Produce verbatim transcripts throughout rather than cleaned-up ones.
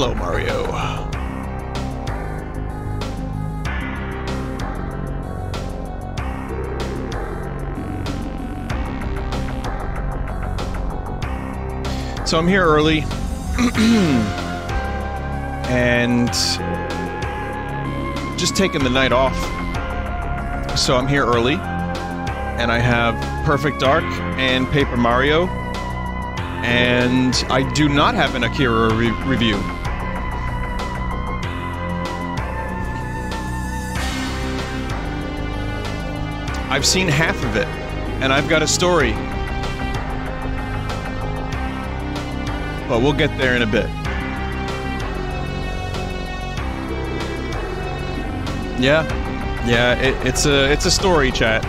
Hello, Mario. So I'm here early, and just taking the night off. So I'm here early, and I have Perfect Dark and Paper Mario, and I do not have an Akira re review. I've seen half of it, and I've got a story. But we'll get there in a bit. Yeah, yeah, it, it's a it's a story, chat.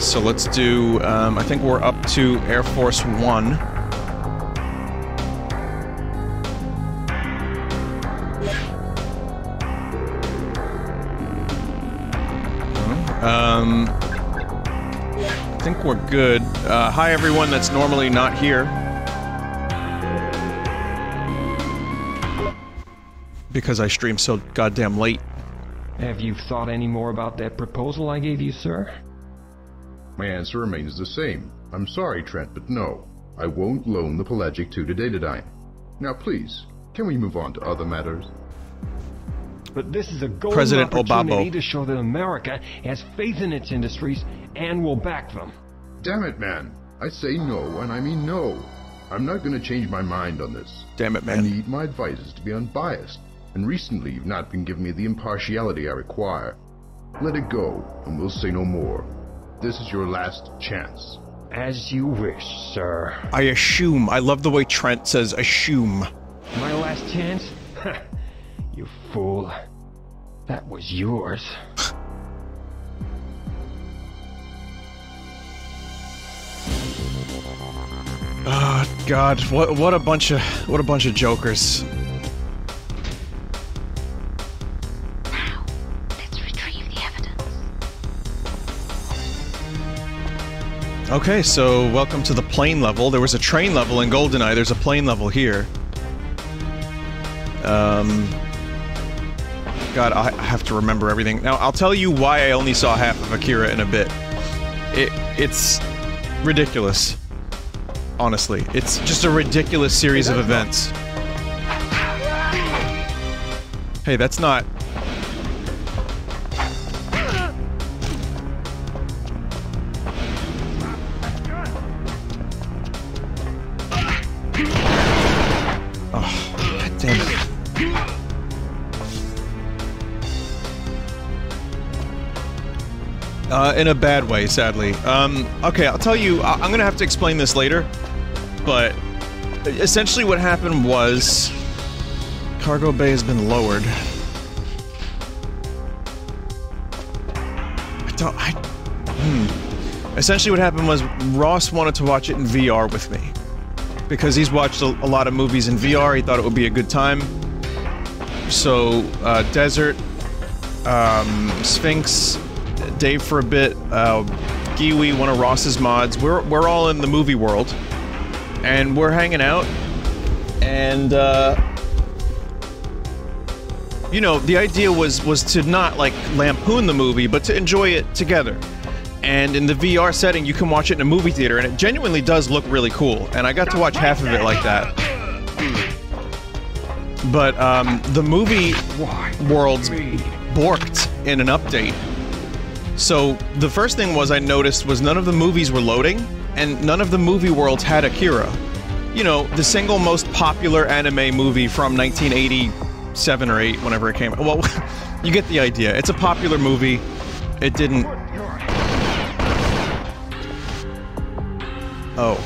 So let's do. Um, I think we're up to Air Force One. Um. I think we're good. Uh, hi everyone that's normally not here. Because I stream so goddamn late. Have you thought any more about that proposal I gave you, sir? My answer remains the same. I'm sorry, Trent, but no. I won't loan the Pelagic two to Datadine. Now please, can we move on to other matters? But this is a golden President opportunity Obama. to show that America has faith in its industries and will back them. Damn it, man. I say no, and I mean no. I'm not going to change my mind on this. Damn it, man. I need my advisors to be unbiased, and recently you've not been giving me the impartiality I require. Let it go, and we'll say no more. This is your last chance. As you wish, sir. I assume. I love the way Trent says assume. My last chance? You fool. That was yours. Oh, God, what what a bunch of what a bunch of jokers. Now, let's retrieve the evidence. Okay, so welcome to the plane level. There was a train level in Goldeneye, there's a plane level here. Um God, I have to remember everything. Now, I'll tell you why I only saw half of Akira in a bit. It it's ridiculous. Honestly, it's just a ridiculous series of events. Hey, that's not... Uh, in a bad way, sadly. Um, okay, I'll tell you, I I'm gonna have to explain this later, but essentially what happened was cargo bay has been lowered. I don't... I... Hmm. Essentially what happened was Ross wanted to watch it in V R with me, because he's watched a, a lot of movies in V R, he thought it would be a good time. So, uh, Desert, um, Sphinx, Dave for a bit, uh, Giwi, one of Ross's mods. We're, we're all in the movie world, and we're hanging out, and, uh... you know, the idea was, was to not, like, lampoon the movie, but to enjoy it together. And in the V R setting, you can watch it in a movie theater, and it genuinely does look really cool, and I got to watch half of it like that. But, um, the movie world's borked in an update. So, the first thing was I noticed was none of the movies were loading, and none of the movie worlds had Akira. You know, the single most popular anime movie from nineteen eighty-seven or eight, whenever it came out. Well, you get the idea. It's a popular movie. It didn't... Oh.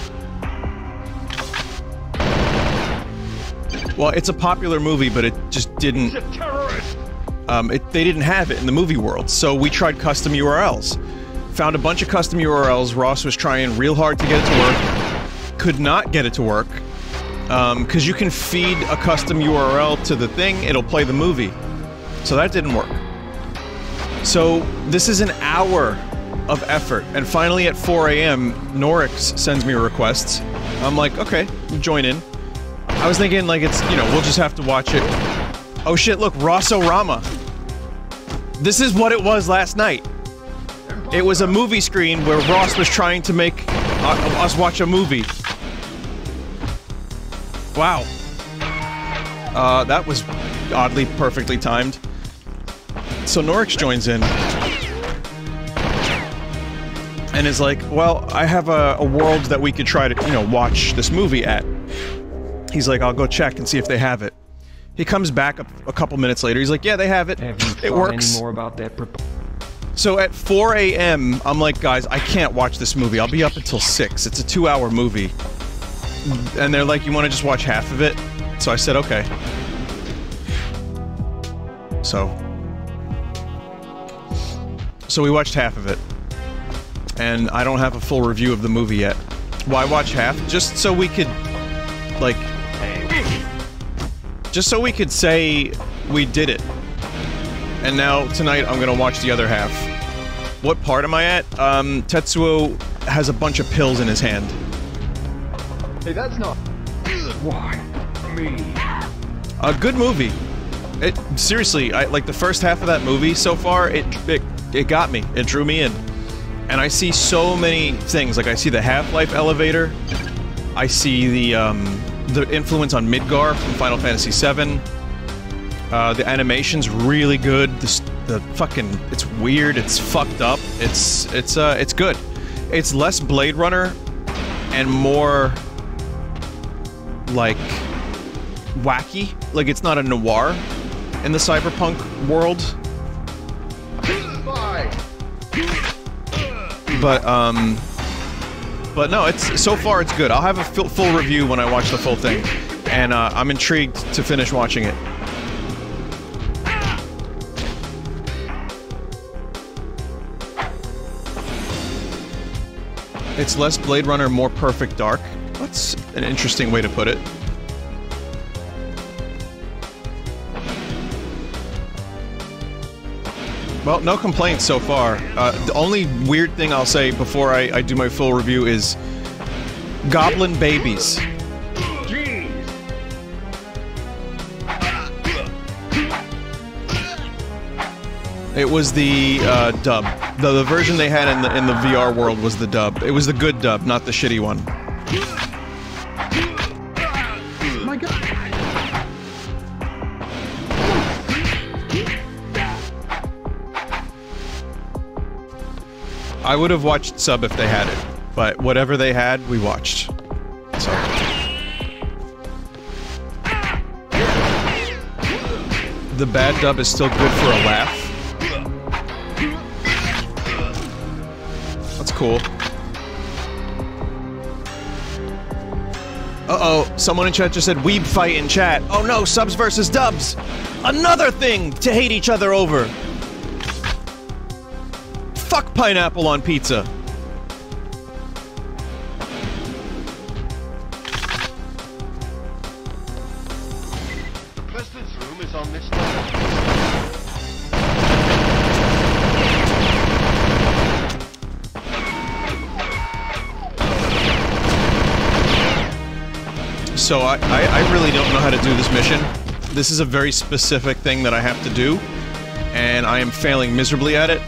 Well, it's a popular movie, but it just didn't... He's a terrorist! Um, it, they didn't have it in the movie world, so we tried custom U R Ls. Found a bunch of custom U R Ls, Ross was trying real hard to get it to work, could not get it to work, um, because you can feed a custom U R L to the thing, it'll play the movie. So that didn't work. So, this is an hour of effort. And finally at four A M, Norix sends me requests. I'm like, okay, join in. I was thinking, like, it's, you know, we'll just have to watch it. Oh shit, look, Rossorama. This is what it was last night. It was a movie screen where Ross was trying to make us watch a movie. Wow. Uh, that was oddly perfectly timed. So Norix joins in. And is like, well, I have a, a world that we could try to, you know, watch this movie at. He's like, I'll go check and see if they have it. He comes back a, a couple minutes later, he's like, yeah, they have it. Have you it works. More about that? So at four A M, I'm like, guys, I can't watch this movie. I'll be up until six. It's a two hour movie. And they're like, you want to just watch half of it? So I said, okay. So... So we watched half of it. And I don't have a full review of the movie yet. Why watch half? Just so we could... Like... Just so we could say we did it. And now, tonight, I'm gonna watch the other half. What part am I at? Um, Tetsuo has a bunch of pills in his hand. Hey, that's not... Why? Me? A good movie. It... Seriously, I, like, the first half of that movie so far, it... it It got me. It drew me in. And I see so many things. Like, I see the Half-Life elevator. I see the, um, the influence on Midgar from Final Fantasy seven. Uh, the animation's really good. The, the fucking... It's weird. It's fucked up. It's... It's, uh, it's good. It's less Blade Runner and more... like... wacky. Like, it's not a noir in the cyberpunk world. But, um... But no, it's... So far, it's good. I'll have a full, full review when I watch the full thing. And, uh, I'm intrigued to finish watching it. It's less Blade Runner, more Perfect Dark. That's an interesting way to put it. Well, no complaints so far. Uh, the only weird thing I'll say before I, I do my full review is... Goblin babies. Jeez. It was the, uh, dub. The, the version they had in the, in the V R world was the dub. It was the good dub, not the shitty one. My God. I would have watched sub if they had it, but whatever they had, we watched. So. The bad dub is still good for a laugh. That's cool. Uh-oh, someone in chat just said weeb fight in chat. Oh no, subs versus dubs! Another thing to hate each other over! Fuck pineapple on pizza! Preston's room is on this level. So I, I, I really don't know how to do this mission. This is a very specific thing that I have to do, and I am failing miserably at it.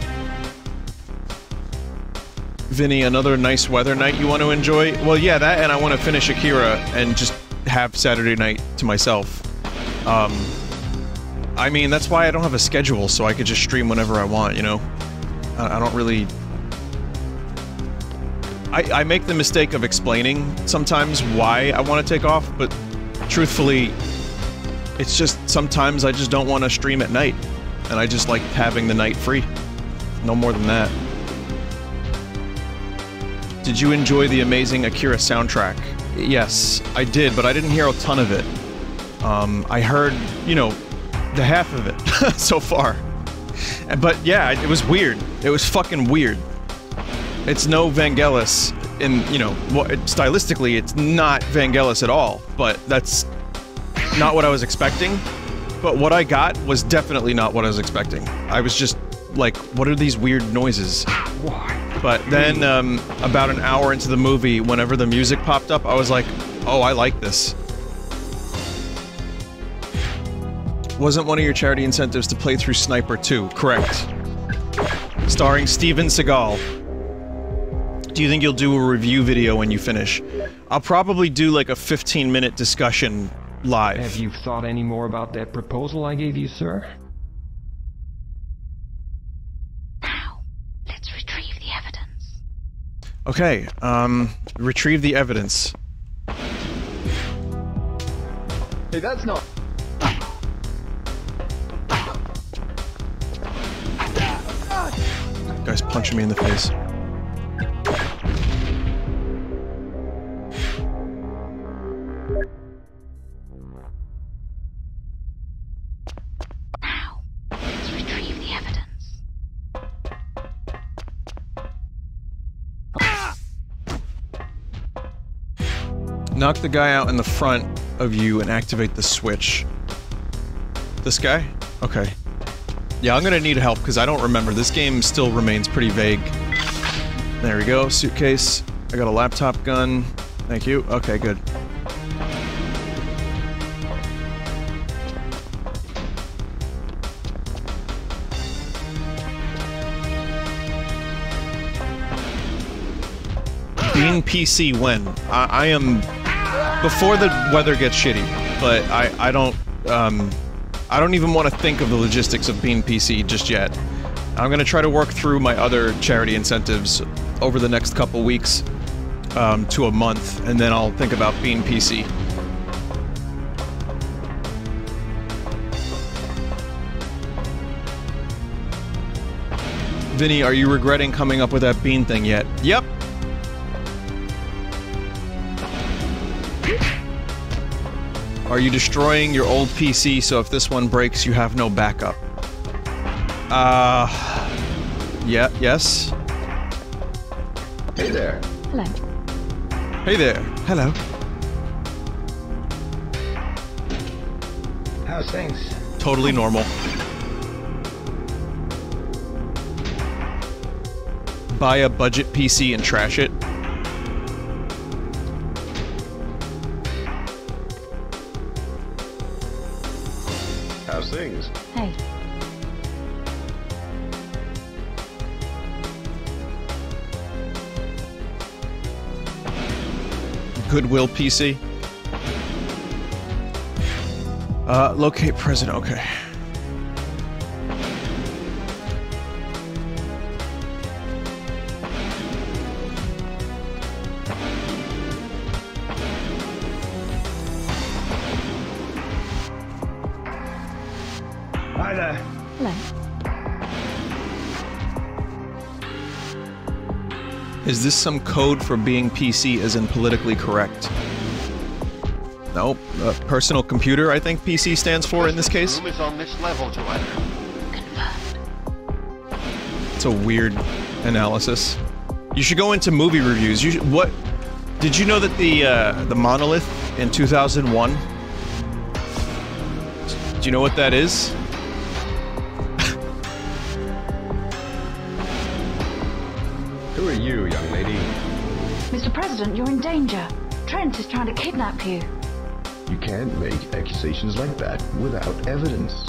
Vinny, another nice weather night you want to enjoy? Well, yeah, that, and I want to finish Akira and just have Saturday night to myself. Um... I mean, that's why I don't have a schedule, so I could just stream whenever I want, you know? I, I don't really... I, I make the mistake of explaining sometimes why I want to take off, but truthfully, it's just sometimes I just don't want to stream at night, and I just like having the night free. No more than that. Did you enjoy the amazing Akira soundtrack? Yes, I did, but I didn't hear a ton of it. Um, I heard, you know, the half of it, so far. But yeah, it was weird. It was fucking weird. It's no Vangelis, in, you know, well, it, stylistically, it's not Vangelis at all, but that's not what I was expecting. But what I got was definitely not what I was expecting. I was just like, what are these weird noises? Why? But then, um, about an hour into the movie, whenever the music popped up, I was like, oh, I like this. Wasn't one of your charity incentives to play through Sniper two? Correct. Starring Steven Seagal. Do you think you'll do a review video when you finish? I'll probably do like a fifteen minute discussion live. Have you thought any more about that proposal I gave you, sir? Okay, um, retrieve the evidence. Hey, that's not... That guy's punching me in the face. Knock the guy out in the front of you and activate the switch. This guy? Okay. Yeah, I'm gonna need help because I don't remember. This game still remains pretty vague. There we go. Suitcase. I got a laptop gun. Thank you. Okay, good. Bean P C when? I, I am... Before the weather gets shitty, but I, I don't, um, I don't even want to think of the logistics of Bean P C just yet. I'm gonna try to work through my other charity incentives over the next couple weeks, um, to a month, and then I'll think about Bean P C. Vinny, are you regretting coming up with that bean thing yet? Yep. Are you destroying your old P C so if this one breaks, you have no backup? Uh... Yeah, yes? Hey there. Hello. Hey there. Hello. How's things? Totally normal. Buy a budget P C and trash it. Things. Hey. Goodwill P C. Uh, locate president. Okay. Is this some code for being P C as in politically correct? Nope. Uh, personal computer, I think P C stands for in this case. Room is on this level, Joanna. Confirmed. It's a weird analysis. You should go into movie reviews. You should, what? Did you know that the, uh, the monolith in two thousand one? Do you know what that is? You, young lady. Mister President, you're in danger. Trent is trying to kidnap you. You can't make accusations like that without evidence.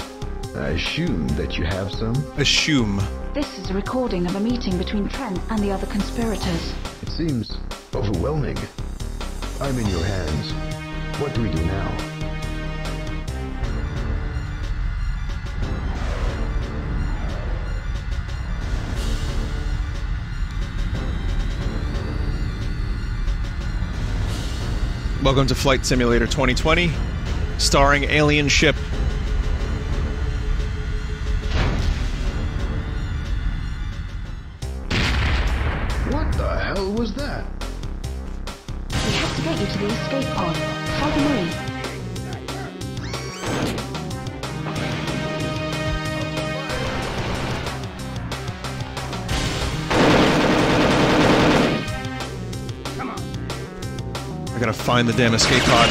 I assume that you have some. Assume. This is a recording of a meeting between Trent and the other conspirators. It seems overwhelming. I'm in your hands. What do we do now? Welcome to Flight Simulator twenty twenty, starring Alien Ship. What the hell was that? We have to get you to the escape pod. Follow me. Come on. I gotta find the damn escape pod.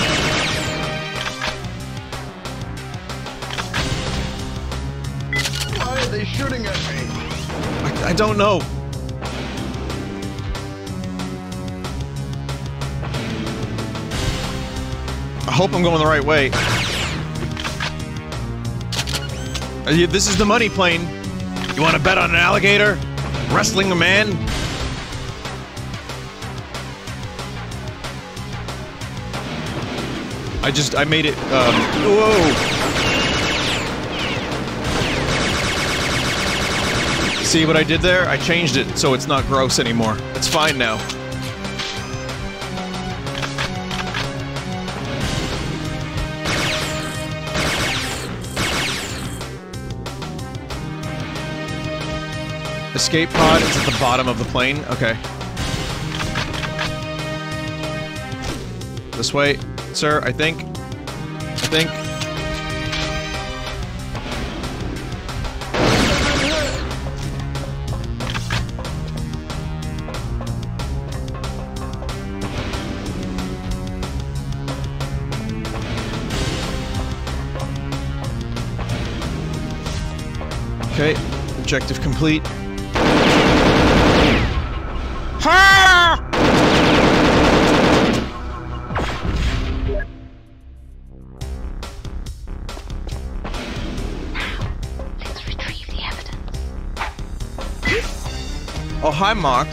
Why are they shooting at me? I, I don't know. hope I'm going the right way. This is the money plane. You want to bet on an alligator? Wrestling a man? I just, I made it, um, whoa! See what I did there? I changed it so it's not gross anymore. It's fine now. Escape pod is at the bottom of the plane. Okay. This way, sir, I think. I think. Okay. Objective complete. Hi, Mark.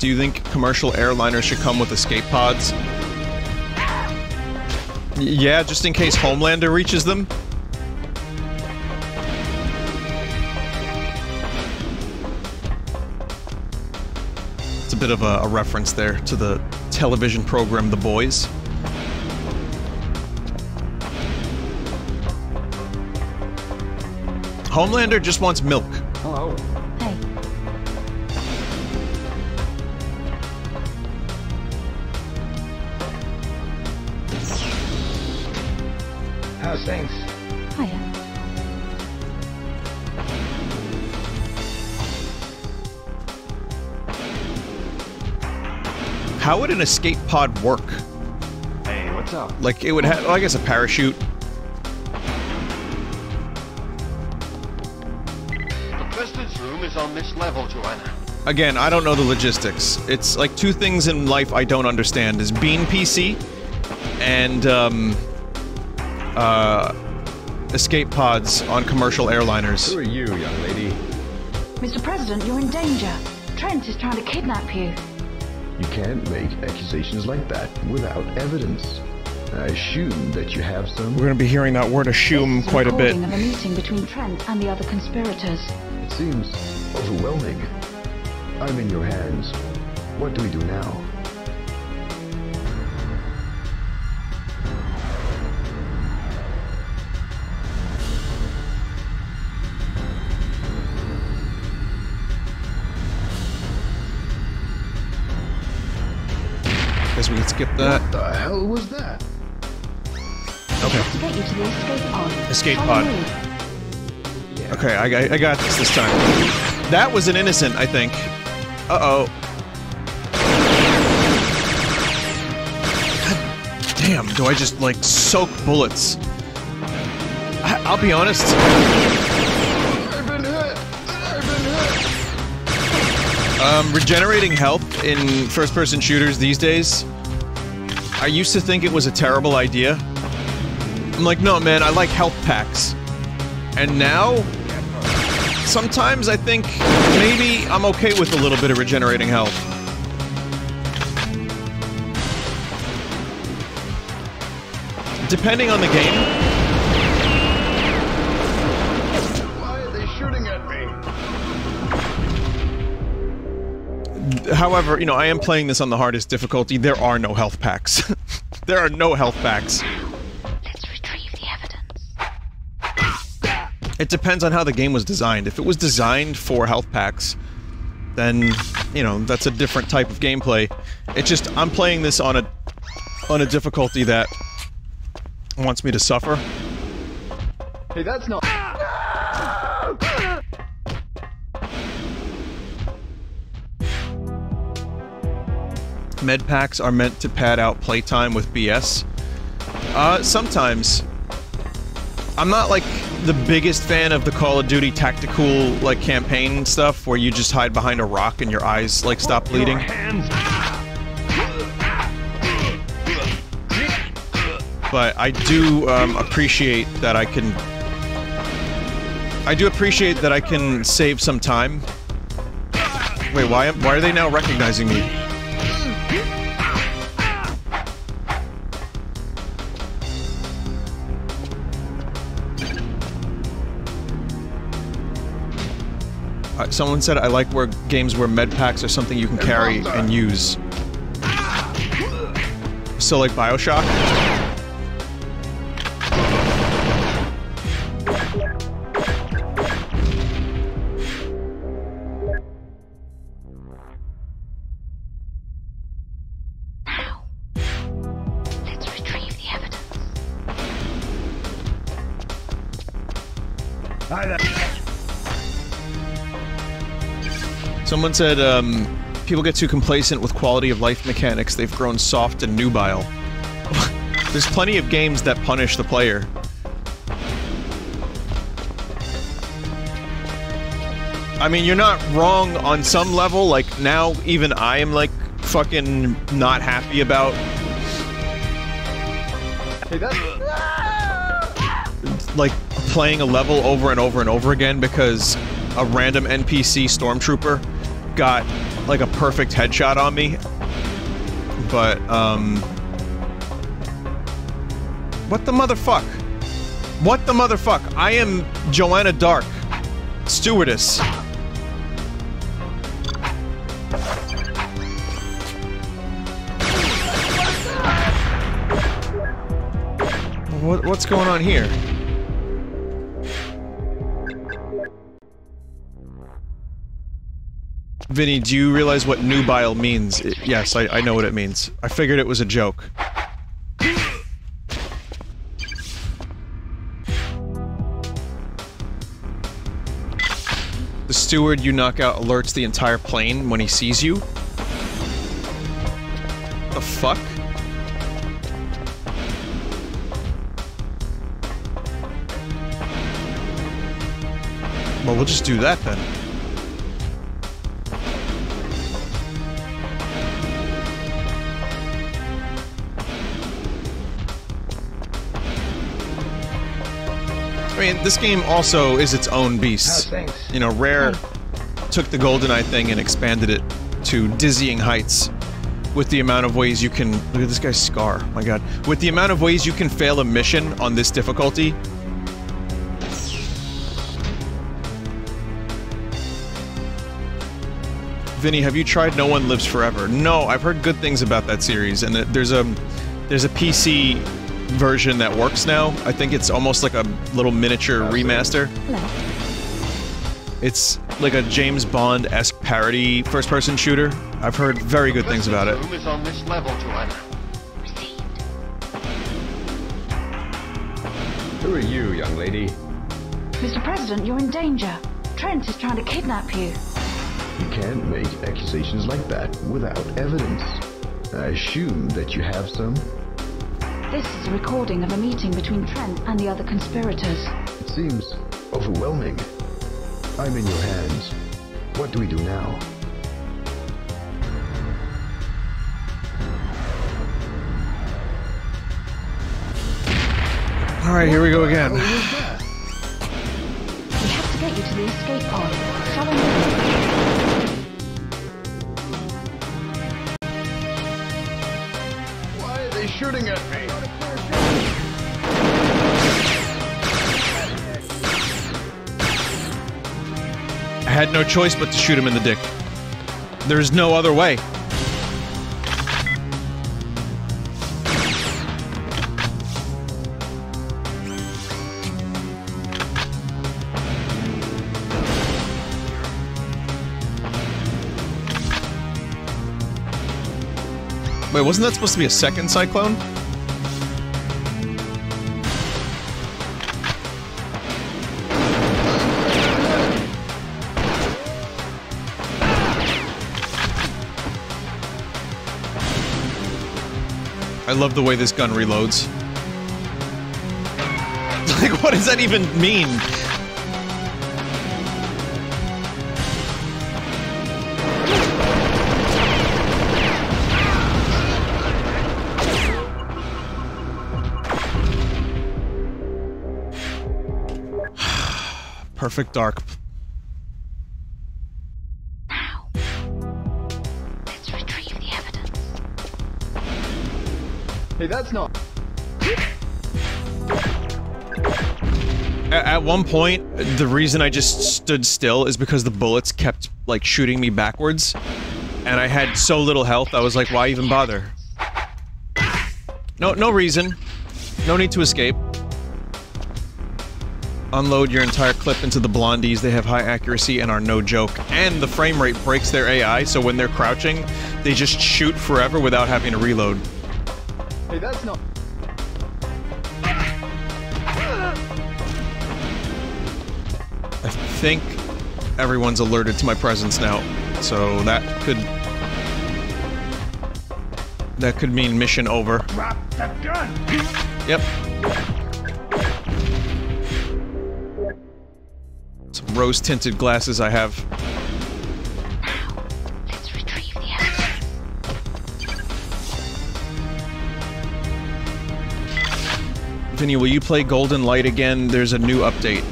Do you think commercial airliners should come with escape pods? Yeah, just in case Homelander reaches them. It's a bit of a, a reference there to the television program The Boys. Homelander just wants milk. Hello. Hey. How's things? How would an escape pod work? Hey, what's up? Like, it would have, well, I guess a parachute. The president's room is on this level, Joanna. Again, I don't know the logistics. It's like two things in life I don't understand is Bean P C and, um, uh, escape pods on commercial airliners. Who are you, young lady? Mister President, you're in danger. Trent is trying to kidnap you. You can't make accusations like that without evidence. I assume that you have some... We're going to be hearing that word assume quite a bit. ...of a meeting between Trent and the other conspirators. It seems overwhelming. I'm in your hands. What do we do now? We can skip that. What the hell was that? Okay. To get you to the escape pod. Escape pod. Yeah. Okay, I got, I got this this time. That was an innocent, I think. Uh-oh. God damn, do I just, like, soak bullets? I, I'll be honest. I've been hit. I've been hit. Um, regenerating health in first-person shooters these days... I used to think it was a terrible idea. I'm like, no, man, I like health packs. And now, sometimes I think maybe I'm okay with a little bit of regenerating health. Depending on the game. Why are they shooting at me? However, you know, I am playing this on the hardest difficulty. There are no health packs. There are no health packs. Let's retrieve the evidence. It depends on how the game was designed. If it was designed for health packs, then, you know, that's a different type of gameplay. It's just, I'm playing this on a... on a difficulty that... wants me to suffer. Hey, that's not... Med packs are meant to pad out playtime with B S. Uh, sometimes. I'm not, like, the biggest fan of the Call of Duty tactical, like, campaign stuff where you just hide behind a rock and your eyes, like, stop bleeding. But I do, um, appreciate that I can... I do appreciate that I can save some time. Wait, why, why are they now recognizing me? Uh, someone said, I like where games where med packs are something you can carry and use. So, like, BioShock? Someone said, um, people get too complacent with quality of life mechanics, they've grown soft and nubile. There's plenty of games that punish the player. I mean, you're not wrong on some level, like, now even I am, like, fucking not happy about... Hey, that's... like, playing a level over and over and over again because a random N P C stormtrooper got, like, a perfect headshot on me, but, um... what the motherfuck? What the motherfuck? I am Joanna Dark, stewardess. What, what's going on here? Vinny, do you realize what nubile means? It, yes, I, I know what it means. I figured it was a joke. The steward you knock out alerts the entire plane when he sees you? What the fuck? Well, we'll just do that then. I mean, this game also is its own beast. Oh, you know, Rare took the Goldeneye thing and expanded it to dizzying heights with the amount of ways you can... Look at this guy's scar, my god. With the amount of ways you can fail a mission on this difficulty. Vinny, have you tried No One Lives Forever? No, I've heard good things about that series, and there's a... there's a P C... version that works now. I think it's almost like a little miniature remaster. It's like a James Bond-esque parody first-person shooter. I've heard very good things about it. Who are you, young lady? Mister President, you're in danger. Trent is trying to kidnap you. You can't make accusations like that without evidence. I assume that you have some. This is a recording of a meeting between Trent and the other conspirators. It seems overwhelming. I'm in your hands. What do we do now? Alright, here we go again. We have to get you to the escape pod. Shall we? Shooting at me. I had no choice but to shoot him in the dick. There's no other way. Wait, wasn't that supposed to be a second cyclone? I love the way this gun reloads. Like, what does that even mean? Perfect Dark. Now, let's retrieve the evidence. Hey, that's not. At one point, the reason I just stood still is because the bullets kept, like, shooting me backwards. And I had so little health, I was like, why even bother? No, no reason. No need to escape. Unload your entire clip into the blondies. They have high accuracy and are no joke. And the frame rate breaks their A I, so when they're crouching, they just shoot forever without having to reload. Hey, that's not... I think everyone's alerted to my presence now, so that could... That could mean mission over. Drop the gun! Yep. Some rose-tinted glasses I have. Now, let's retrieve the evidence. Vinny, will you play Golden Light again? There's a new update.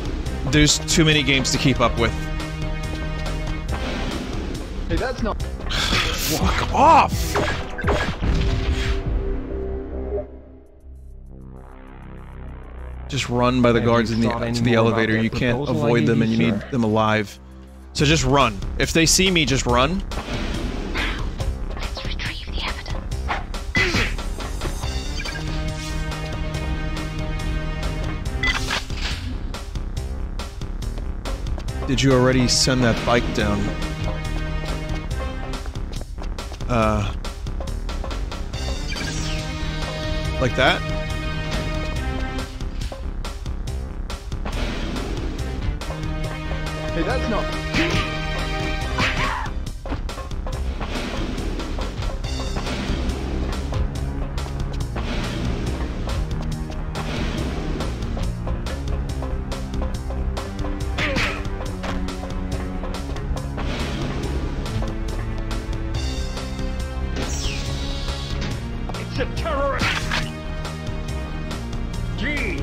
There's too many games to keep up with. Hey, that's not... Fuck off! Just run by the guards in the, to the elevator. You can't avoid them and you need them alive. So just run. If they see me, just run. Now, let's retrieve the evidence. Did you already send that bike down? Uh... Like that? Hey, that's not... It's a terrorist! Jeez!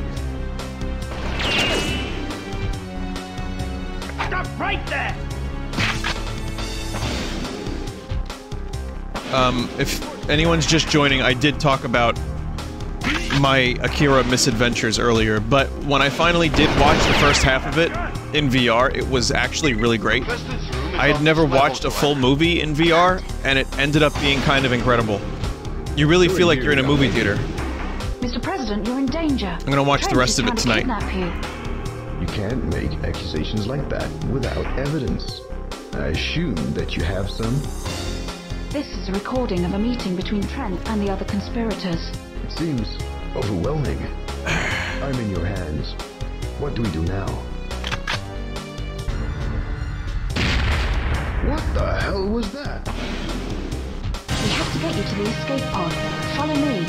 Right there. Um, if anyone's just joining, I did talk about my Akira misadventures earlier, but when I finally did watch the first half of it in V R, it was actually really great. I had never watched a full movie in V R, and it ended up being kind of incredible. You really feel like you're in a movie theater. Mister President, you're in danger. I'm gonna watch the rest of it tonight. You can't make accusations like that without evidence. I assume that you have some. This is a recording of a meeting between Trent and the other conspirators. It seems overwhelming. I'm in your hands. What do we do now? What the hell was that? We have to get you to the escape pod. Follow me.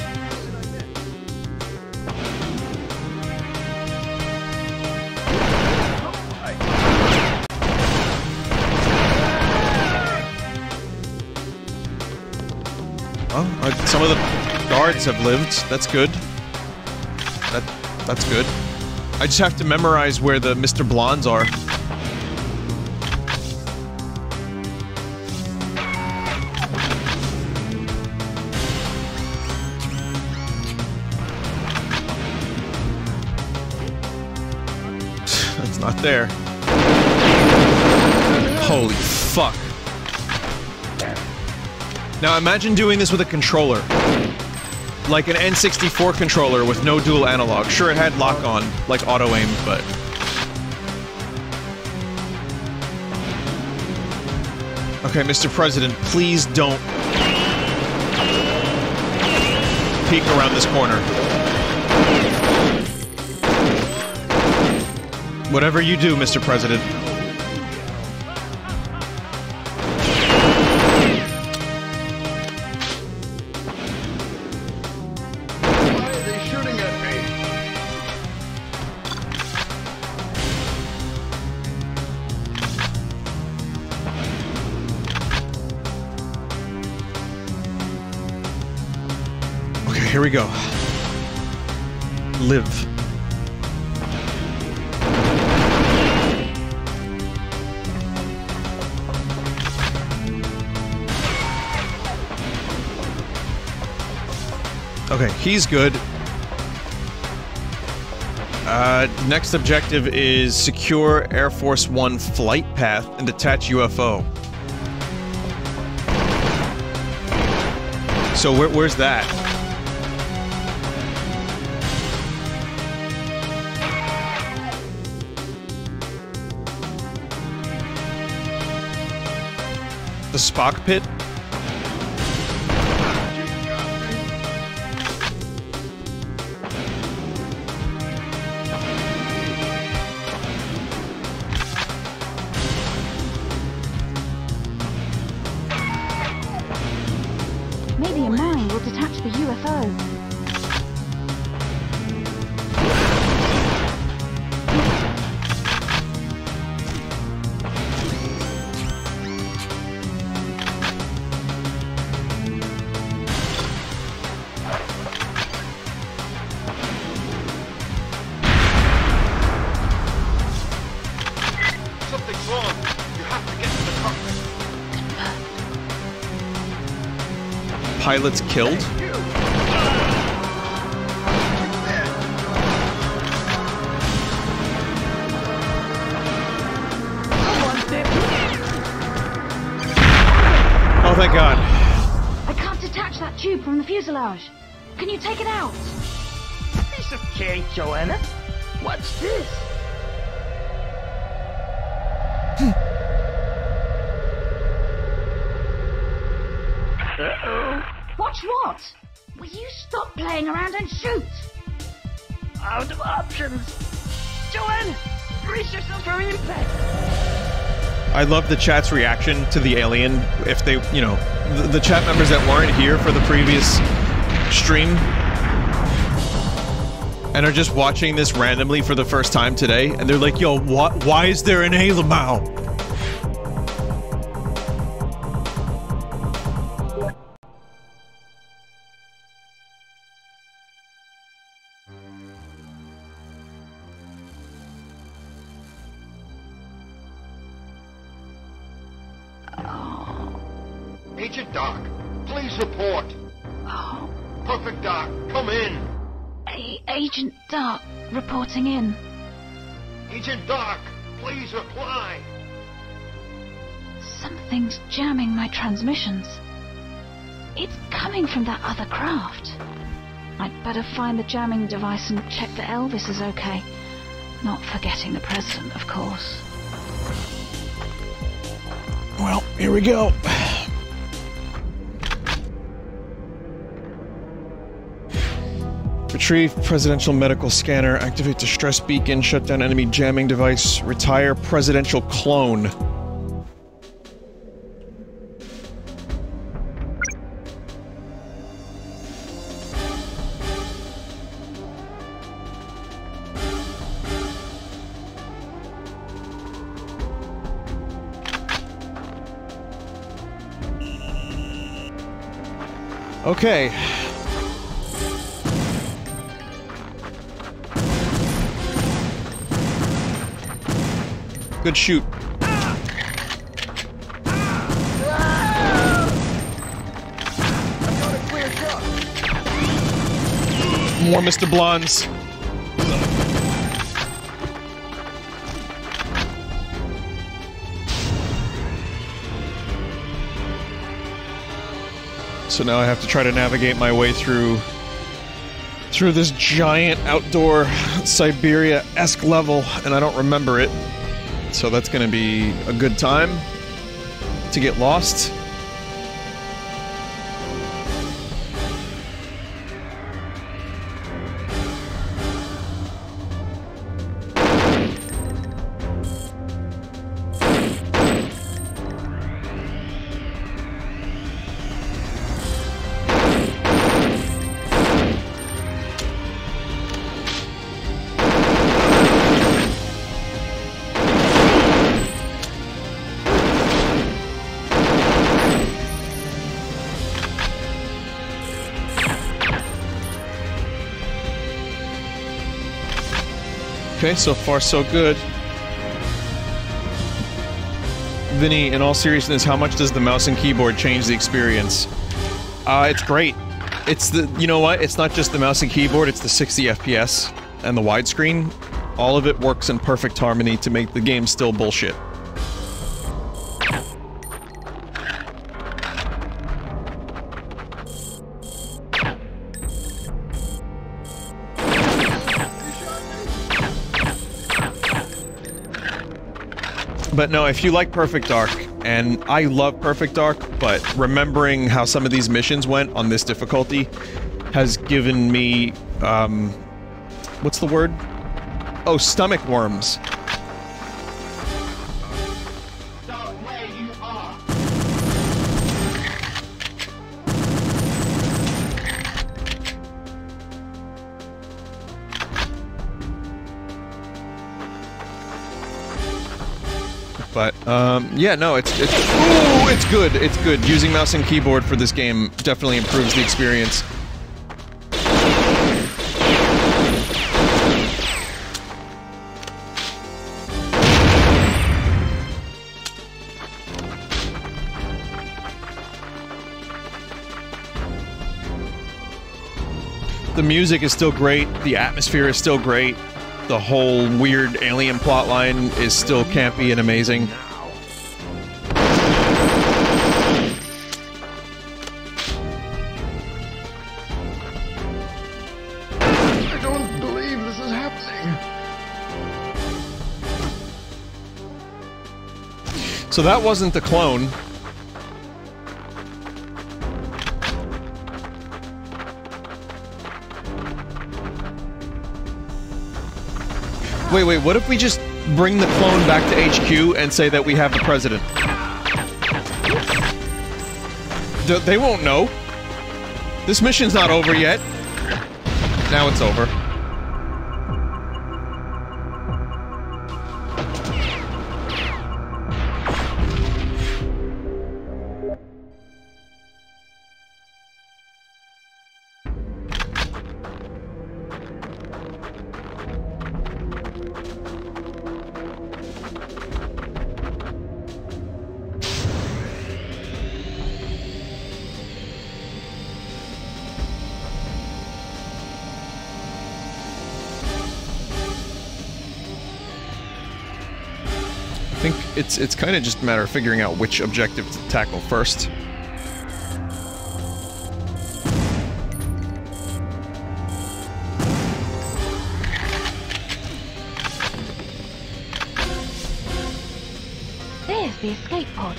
Well, some of the guards have lived. That's good. That that's good. I just have to memorize where the Mister Blondes are. That's not there. Holy fuck. Now imagine doing this with a controller. Like an N sixty-four controller with no dual analog. Sure, it had lock-on, like auto-aim, but... Okay, Mister President, please don't... peek around this corner. Whatever you do, Mister President. here we go. Live. Okay, he's good. Uh, next objective is secure Air Force One flight path and detach U F O. So where, where's that? The Spock pit? Pilots killed? Oh, thank God. I can't detach that tube from the fuselage. Can you take it out? Piece of cake, Joanna. What's this? What? Will you stop playing around and shoot? Out of options. Joanne, brace yourself for impact. I love the chat's reaction to the alien. If they, you know, the, the chat members that weren't here for the previous stream and are just watching this randomly for the first time today, and they're like, yo, what? Why is there an alien now? In. Agent Dark, please reply. Something's jamming my transmissions. It's coming from that other craft. I'd better find the jamming device and check that Elvis is okay. Not forgetting the president, of course. Well, here we go. Retrieve presidential medical scanner, activate distress beacon, shut down enemy jamming device, retire presidential clone. Okay. Good shoot. More Mister Blondes. So now I have to try to navigate my way through through this giant outdoor Siberia-esque level, and I don't remember it. So that's gonna be a good time to get lost. Okay, so far so good. Vinny, in all seriousness, how much does the mouse and keyboard change the experience? Uh, it's great. It's the, you know what, it's not just the mouse and keyboard, it's the sixty F P S and the widescreen. All of it works in perfect harmony to make the game still bullshit. But no, if you like Perfect Dark, and I love Perfect Dark, but remembering how some of these missions went on this difficulty has given me, um, what's the word? Oh, stomach worms. But, um, yeah, no, it's, it's, ooh, it's good, it's good. Using mouse and keyboard for this game definitely improves the experience. The music is still great, the atmosphere is still great. The whole weird alien plotline is still campy and amazing. I don't believe this is happening. So that wasn't the clone. Wait, wait, what if we just bring the clone back to H Q and say that we have the president? D- they won't know. This mission's not over yet. Now it's over. It's, it's kind of just a matter of figuring out which objective to tackle first. There's the escape pod.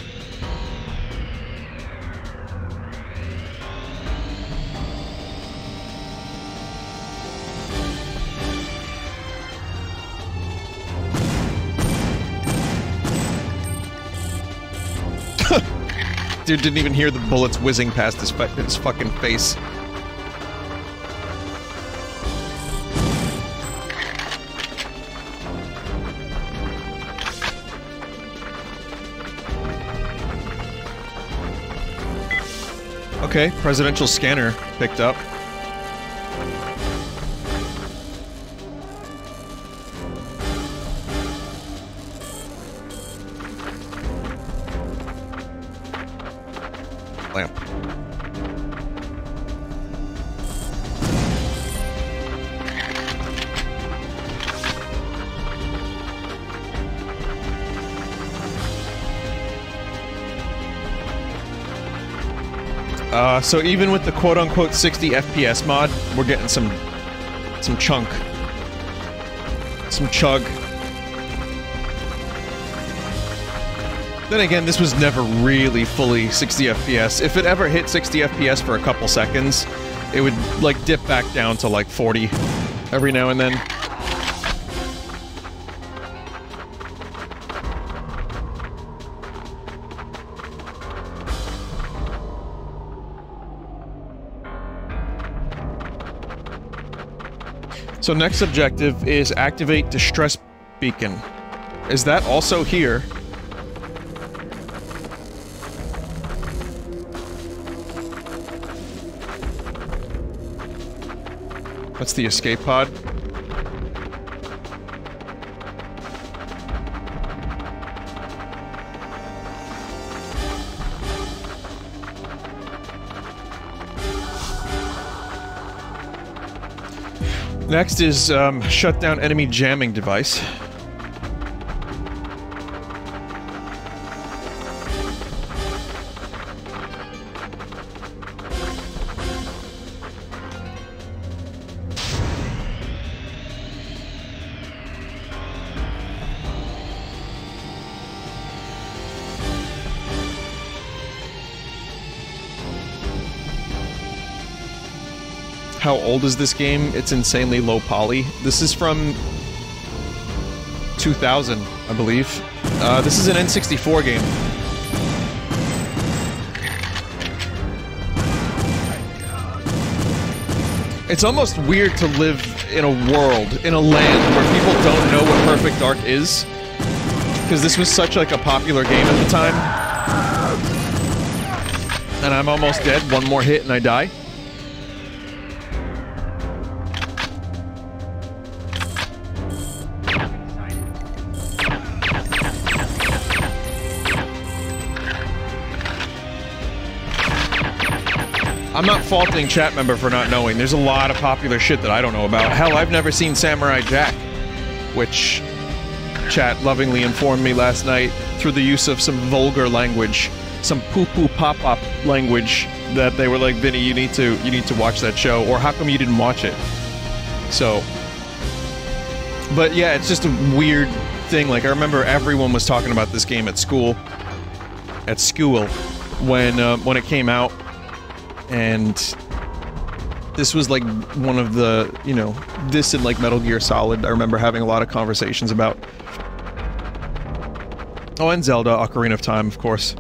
Dude didn't even hear the bullets whizzing past his, his fucking face. Okay, presidential scanner picked up. Uh, so even with the quote-unquote sixty F P S mod, we're getting some... some chunk. Some chug. Then again, this was never really fully sixty F P S. If it ever hit sixty F P S for a couple seconds, it would, like, dip back down to, like, forty every now and then. So next objective is activate distress beacon. Is that also here? That's the escape pod. Next is um, shut down enemy jamming device. How old is this game? It's insanely low poly. This is from two thousand, I believe. Uh, this is an N sixty-four game. It's almost weird to live in a world, in a land where people don't know what Perfect Dark is, because this was such like a popular game at the time. And I'm almost dead. One more hit and I die. I'm not faulting chat member for not knowing. There's a lot of popular shit that I don't know about. Hell, I've never seen Samurai Jack, which chat lovingly informed me last night through the use of some vulgar language, some poo-poo pop-pop language that they were like, Vinny, you need to you need to watch that show, or how come you didn't watch it? So, but yeah, it's just a weird thing. Like I remember everyone was talking about this game at school, at school, when uh, when it came out. And this was like one of the, you know, this and like Metal Gear Solid, I remember having a lot of conversations about. Oh, and Zelda, Ocarina of Time, of course.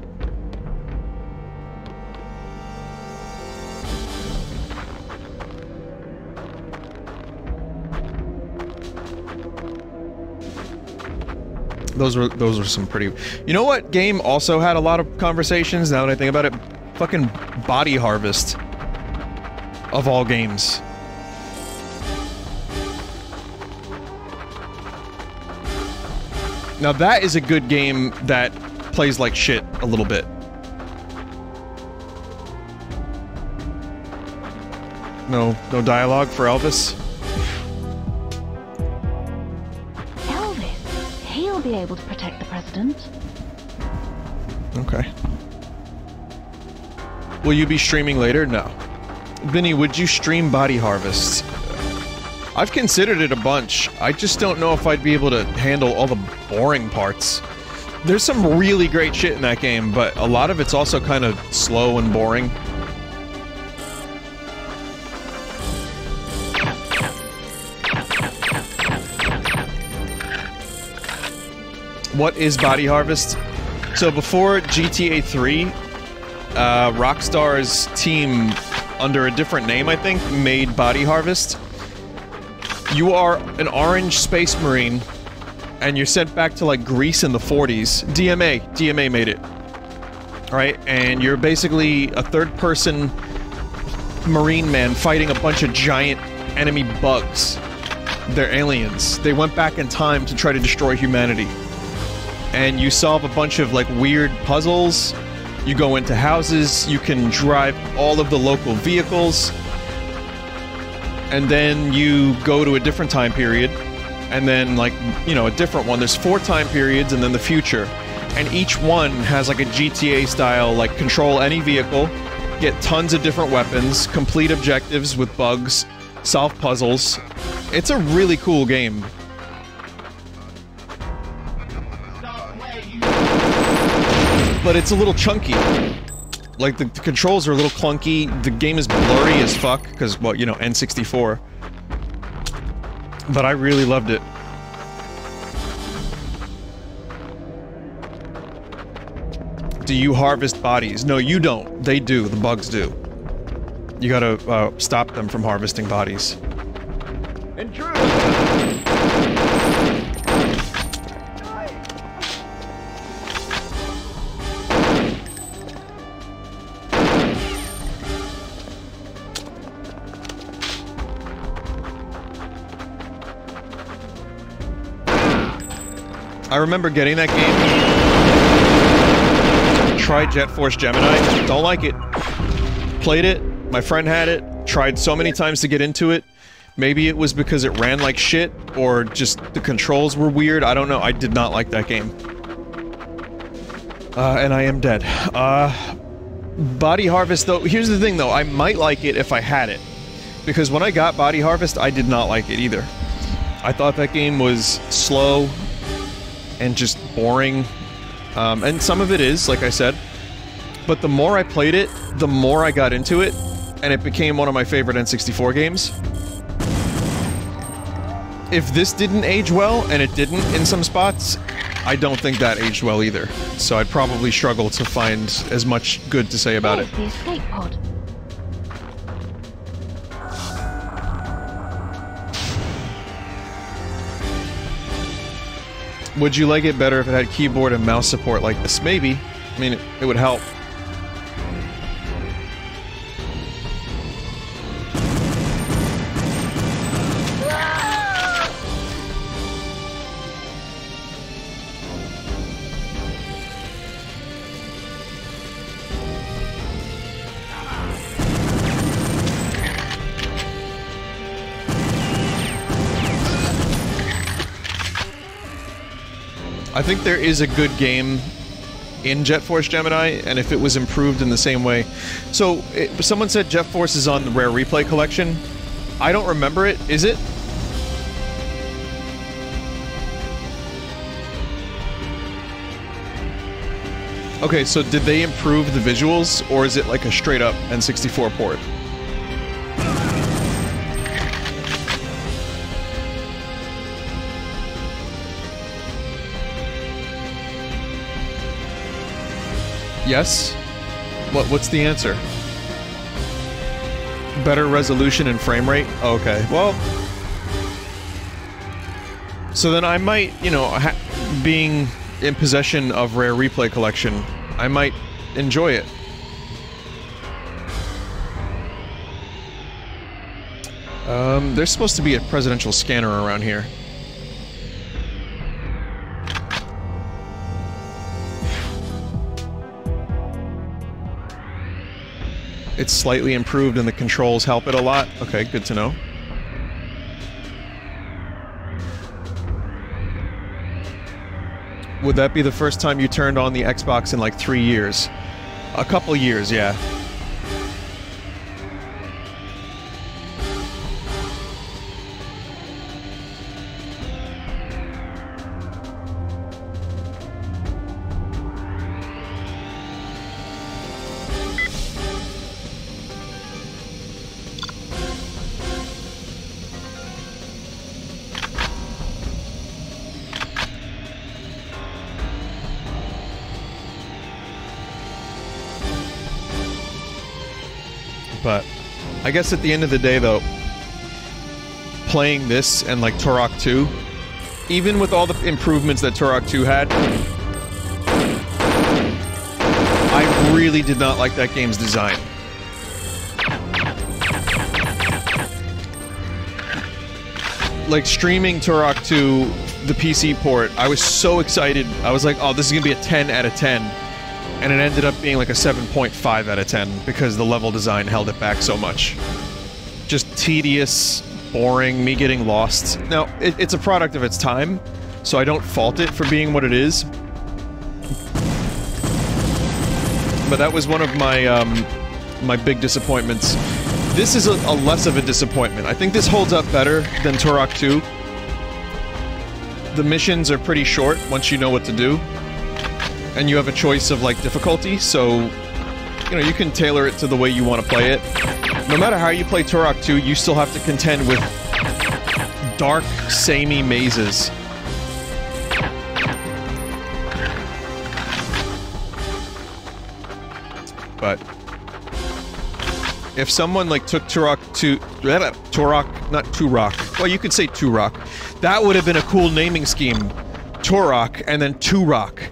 Those were, those were some pretty... You know what game also had a lot of conversations, now that I think about it? Fucking Body Harvest, of all games. Now that is a good game that plays like shit a little bit. No, no dialogue for Elvis. Elvis, he'll be able to protect the president. Okay. Will you be streaming later? No. Vinny, would you stream Body Harvest? I've considered it a bunch. I just don't know if I'd be able to handle all the boring parts. There's some really great shit in that game, but a lot of it's also kind of slow and boring. What is Body Harvest? So before G T A three, Uh, Rockstar's team, under a different name I think, made Body Harvest. You are an orange space marine, and you're sent back to like Greece in the forties. D M A, D M A made it. Alright, and you're basically a third-person marine man fighting a bunch of giant enemy bugs. They're aliens. They went back in time to try to destroy humanity. And you solve a bunch of like weird puzzles. You go into houses, you can drive all of the local vehicles, and then you go to a different time period, and then, like, you know, a different one. There's four time periods, and then the future. And each one has, like, a G T A-style, like, control any vehicle, get tons of different weapons, complete objectives with bugs, solve puzzles. It's a really cool game. But it's a little chunky. Like, the, the controls are a little clunky, the game is blurry as fuck, because, well, you know, N sixty-four. But I really loved it. Do you harvest bodies? No, you don't. They do. The bugs do. You gotta, uh, stop them from harvesting bodies. Intruder! I remember getting that game. Tried Jet Force Gemini. Don't like it. Played it. My friend had it. Tried so many times to get into it. Maybe it was because it ran like shit, or just the controls were weird. I don't know. I did not like that game. Uh, and I am dead. Uh, Body Harvest, though, here's the thing, though. I might like it if I had it. Because when I got Body Harvest, I did not like it either. I thought that game was slow and just boring. Um, and some of it is, like I said. But the more I played it, the more I got into it, and it became one of my favorite N sixty-four games. If this didn't age well, and it didn't in some spots, I don't think that aged well either. So I'd probably struggle to find as much good to say about it. The escape pod. Would you like it better if it had keyboard and mouse support like this? Maybe. I mean, it, it would help. I think there is a good game in Jet Force Gemini, and if it was improved in the same way... So, it, someone said Jet Force is on the Rare Replay collection. I don't remember it. Is it? Okay, so did they improve the visuals, or is it like a straight-up N sixty-four port? Yes? What, what's the answer? Better resolution and frame rate? Okay, well... So then I might, you know, ha being in possession of Rare Replay Collection, I might enjoy it. Um, there's supposed to be a presidential scanner around here. It's slightly improved and the controls help it a lot. Okay, good to know. Would that be the first time you turned on the Xbox in like three years? A couple years, yeah. I guess at the end of the day, though, playing this and, like, Turok two, even with all the improvements that Turok two had, I really did not like that game's design. Like, streaming Turok two, the P C port, I was so excited. I was like, oh, this is gonna be a ten out of ten. And it ended up being like a seven point five out of ten, because the level design held it back so much. Just tedious, boring, me getting lost. Now, it, it's a product of its time, so I don't fault it for being what it is. But that was one of my, um, my big disappointments. This is a, a less of a disappointment. I think this holds up better than Turok two. The missions are pretty short once you know what to do. And you have a choice of, like, difficulty, so, you know, you can tailor it to the way you want to play it. No matter how you play Turok two, you still have to contend with dark, samey mazes. But... if someone, like, took Turok two... Turok... not Turok. Well, you could say Turok. That would have been a cool naming scheme. Turok, and then Turok.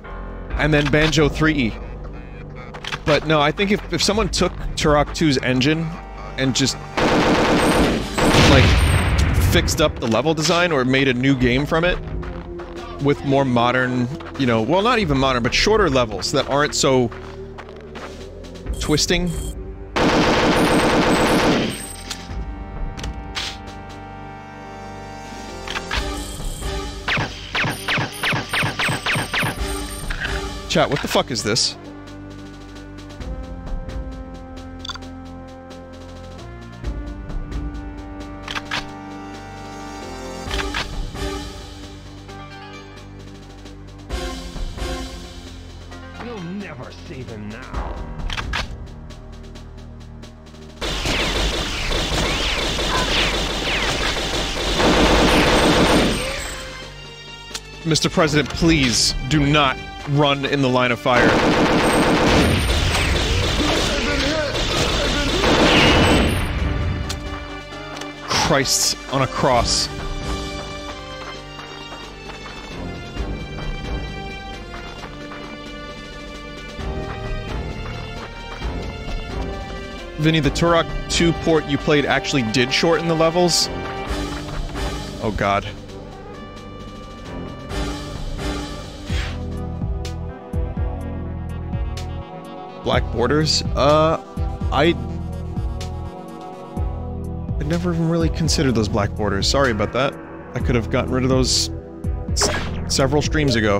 And then Banjo three E. But no, I think if, if someone took Turok two's engine and just, like, fixed up the level design or made a new game from it with more modern, you know, well, not even modern, but shorter levels that aren't so twisting. Chat, what the fuck is this? Mister President, please do not run in the line of fire. Christ on a cross. Vinny, the Turok two port you played actually did shorten the levels? Oh god. Black borders? Uh, I... I never even really considered those black borders. Sorry about that. I could have gotten rid of those s several streams ago.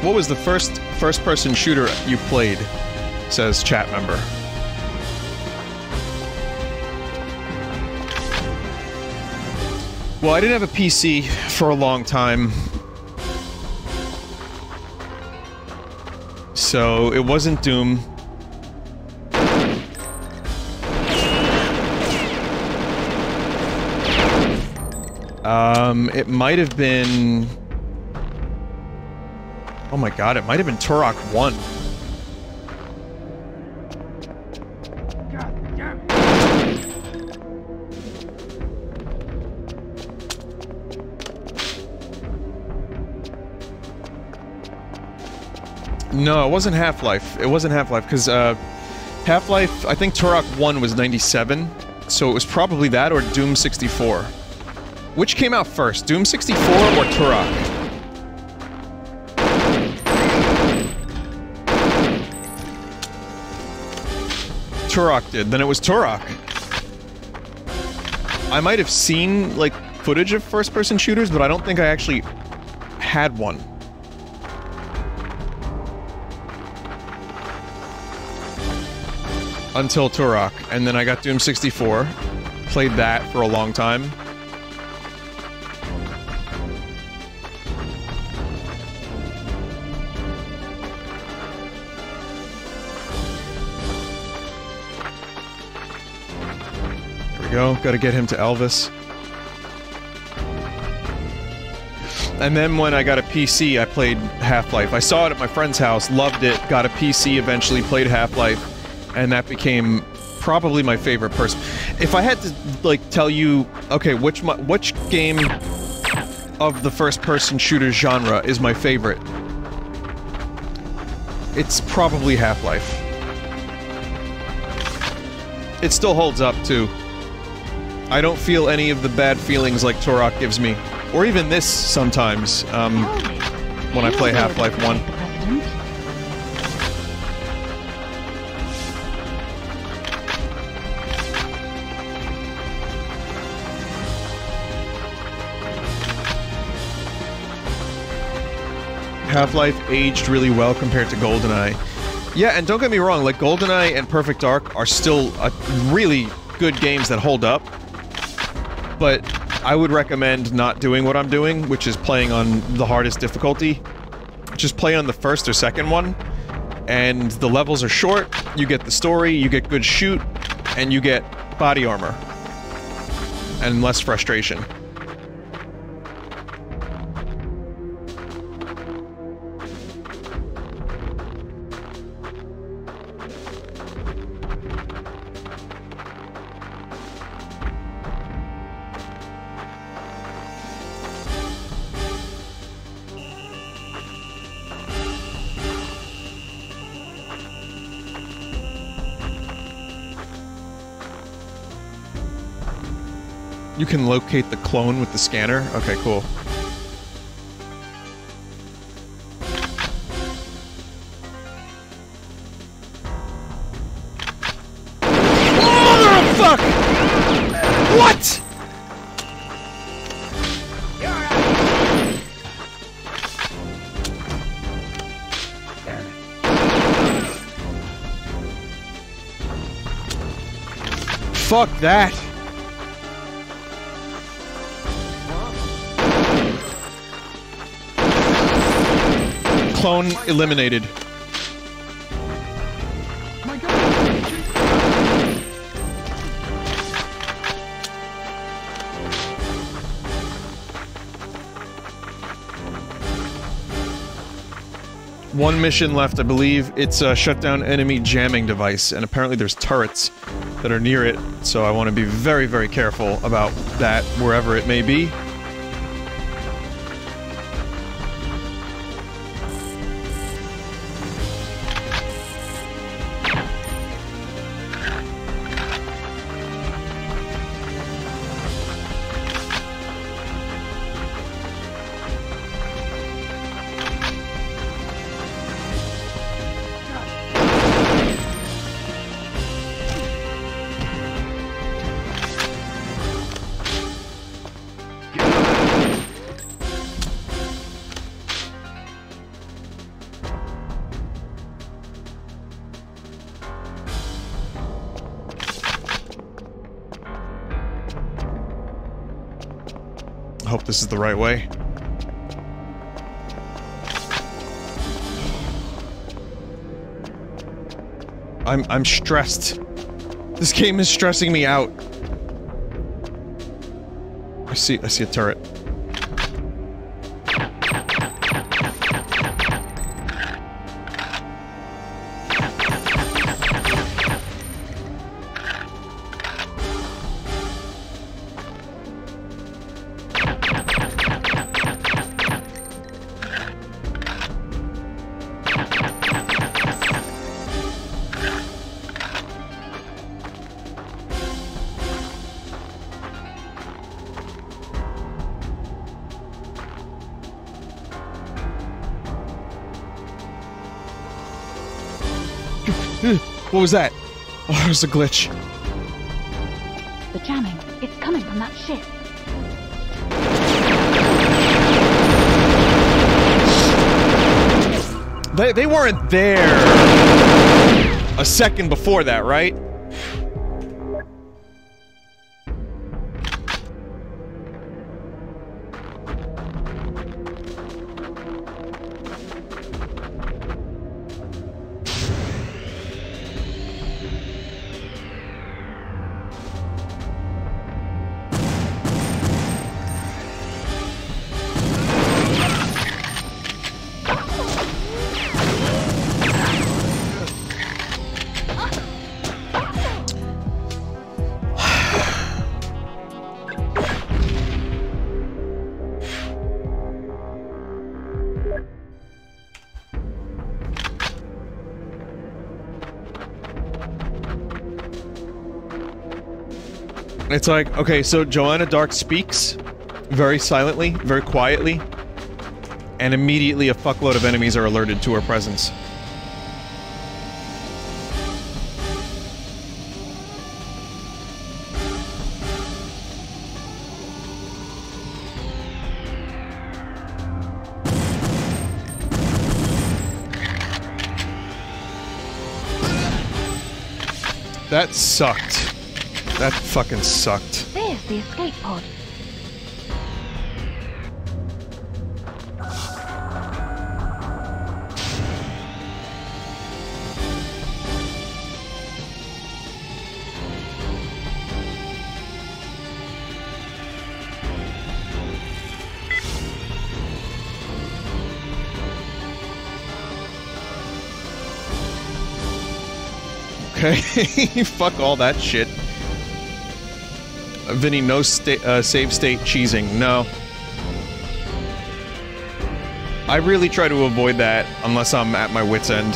What was the first first-person shooter you played? Says chat member. Well, I didn't have a P C for a long time. So, it wasn't Doom. Um, it might have been... Oh my god, it might have been Turok one. No, it wasn't Half-Life. It wasn't Half-Life, because, uh... Half-Life, I think Turok one was ninety-seven, so it was probably that or Doom sixty-four. Which came out first, Doom sixty-four or Turok? Turok did, then it was Turok. I might have seen, like, footage of first-person shooters, but I don't think I actually had one. Until Turok, and then I got Doom sixty-four, played that for a long time. There we go, gotta get him to Elvis. And then when I got a P C, I played Half-Life. I saw it at my friend's house, loved it, got a P C eventually, played Half-Life. And that became probably my favorite person. If I had to, like, tell you, okay, which my, which game of the first-person shooter genre is my favorite? It's probably Half-Life. It still holds up, too. I don't feel any of the bad feelings like Turok gives me. Or even this, sometimes, um, when I play Half-Life one. Half-Life aged really well compared to Goldeneye. Yeah, and don't get me wrong, like, Goldeneye and Perfect Dark are still uh, really good games that hold up. But I would recommend not doing what I'm doing, which is playing on the hardest difficulty. Just play on the first or second one, and the levels are short, you get the story, you get good shoot, and you get body armor. And less frustration. You can locate the clone with the scanner? Okay, cool. Fuck that! Clone eliminated. One mission left, I believe. It's a shutdown enemy jamming device, and apparently there's turrets that are near it, so I want to be very, very careful about that, wherever it may be. This is the right way. I'm- I'm stressed. This game is stressing me out. I see- I see a turret. What was that? Oh, it was a glitch. The jamming. It's coming from that ship. They, they weren't there a second before that, right? It's like, okay, so Joanna Dark speaks very silently, very quietly, and immediately a fuckload of enemies are alerted to her presence. That sucked. That fucking sucked. There's the escape pod. Okay, fuck all that shit. Vinny, no sta uh, save state cheesing. No. I really try to avoid that, unless I'm at my wit's end.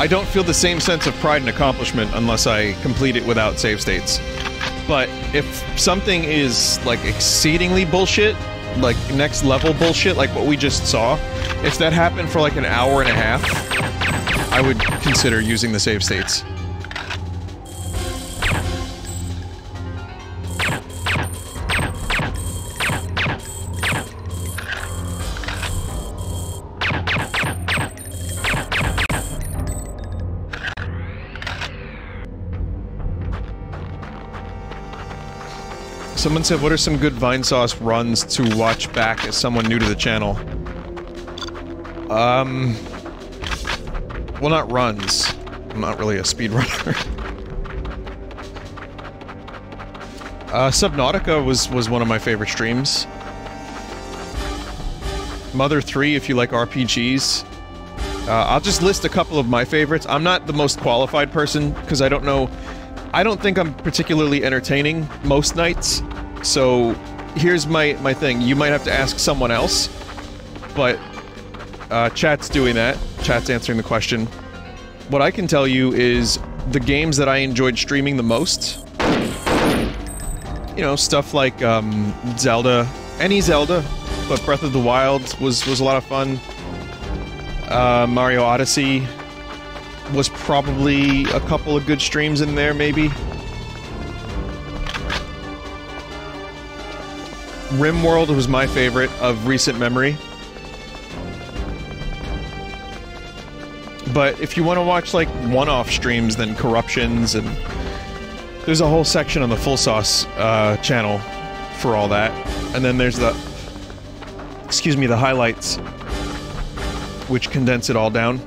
I don't feel the same sense of pride and accomplishment unless I complete it without save states. But if something is like exceedingly bullshit, like next level bullshit, like what we just saw, if that happened for like an hour and a half, I would consider using the save states. Someone said, what are some good Vine Sauce runs to watch back as someone new to the channel? Um... Well, not runs. I'm not really a speedrunner. uh, Subnautica was, was one of my favorite streams. Mother three, if you like R P Gs. Uh, I'll just list a couple of my favorites. I'm not the most qualified person, because I don't know... I don't think I'm particularly entertaining most nights, so here's my, my thing. You might have to ask someone else, but uh, chat's doing that. Chat's answering the question. What I can tell you is the games that I enjoyed streaming the most. You know, stuff like um, Zelda. Any Zelda, but Breath of the Wild was, was a lot of fun. Uh, Mario Odyssey was probably a couple of good streams in there, maybe. RimWorld was my favorite of recent memory. But if you want to watch, like, one-off streams, then Corruptions, and... there's a whole section on the Full Sauce, uh, channel for all that. And then there's the... excuse me, the highlights, which condense it all down.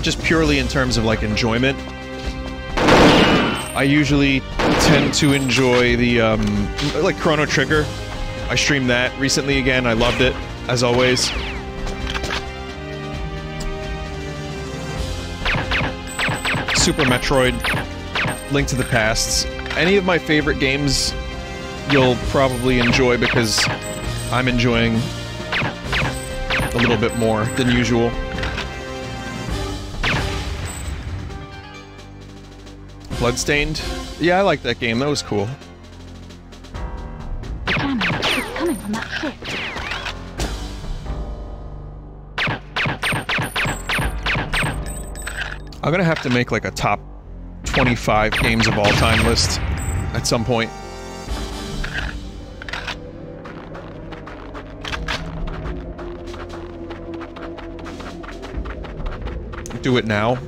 Just purely in terms of, like, enjoyment. I usually tend to enjoy the, um, like, Chrono Trigger. I streamed that recently again, I loved it, as always. Super Metroid, Link to the Past. Any of my favorite games you'll probably enjoy because I'm enjoying a little bit more than usual. Bloodstained? Yeah, I like that game. That was cool. The cannon is coming from that ship. I'm gonna have to make like a top twenty-five games of all time list at some point. Do it now.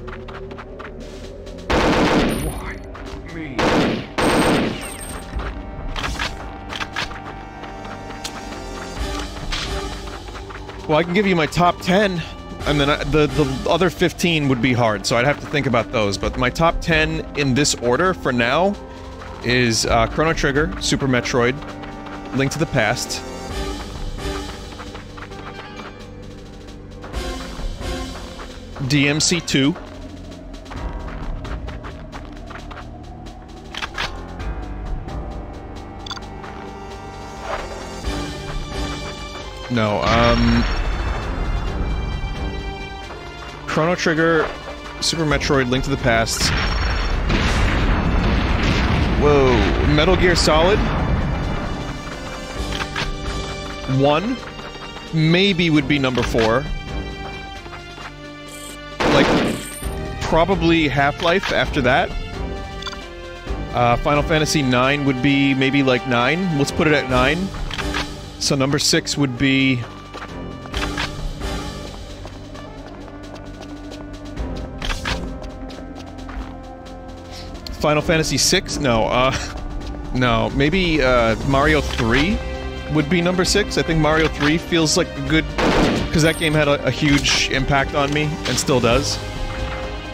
Well, I can give you my top ten, and then I, the, the other fifteen would be hard, so I'd have to think about those. But my top ten in this order, for now, is uh, Chrono Trigger, Super Metroid, Link to the Past. D M C two. No, um... Chrono Trigger, Super Metroid, Link to the Past... Whoa, Metal Gear Solid... One... Maybe would be number four. Like, probably Half-Life after that. Uh, Final Fantasy nine would be maybe like nine. Let's put it at nine. So number six would be... Final Fantasy six? No, uh... No, maybe, uh, Mario three would be number six. I think Mario three feels like a good... because that game had a, a huge impact on me, and still does.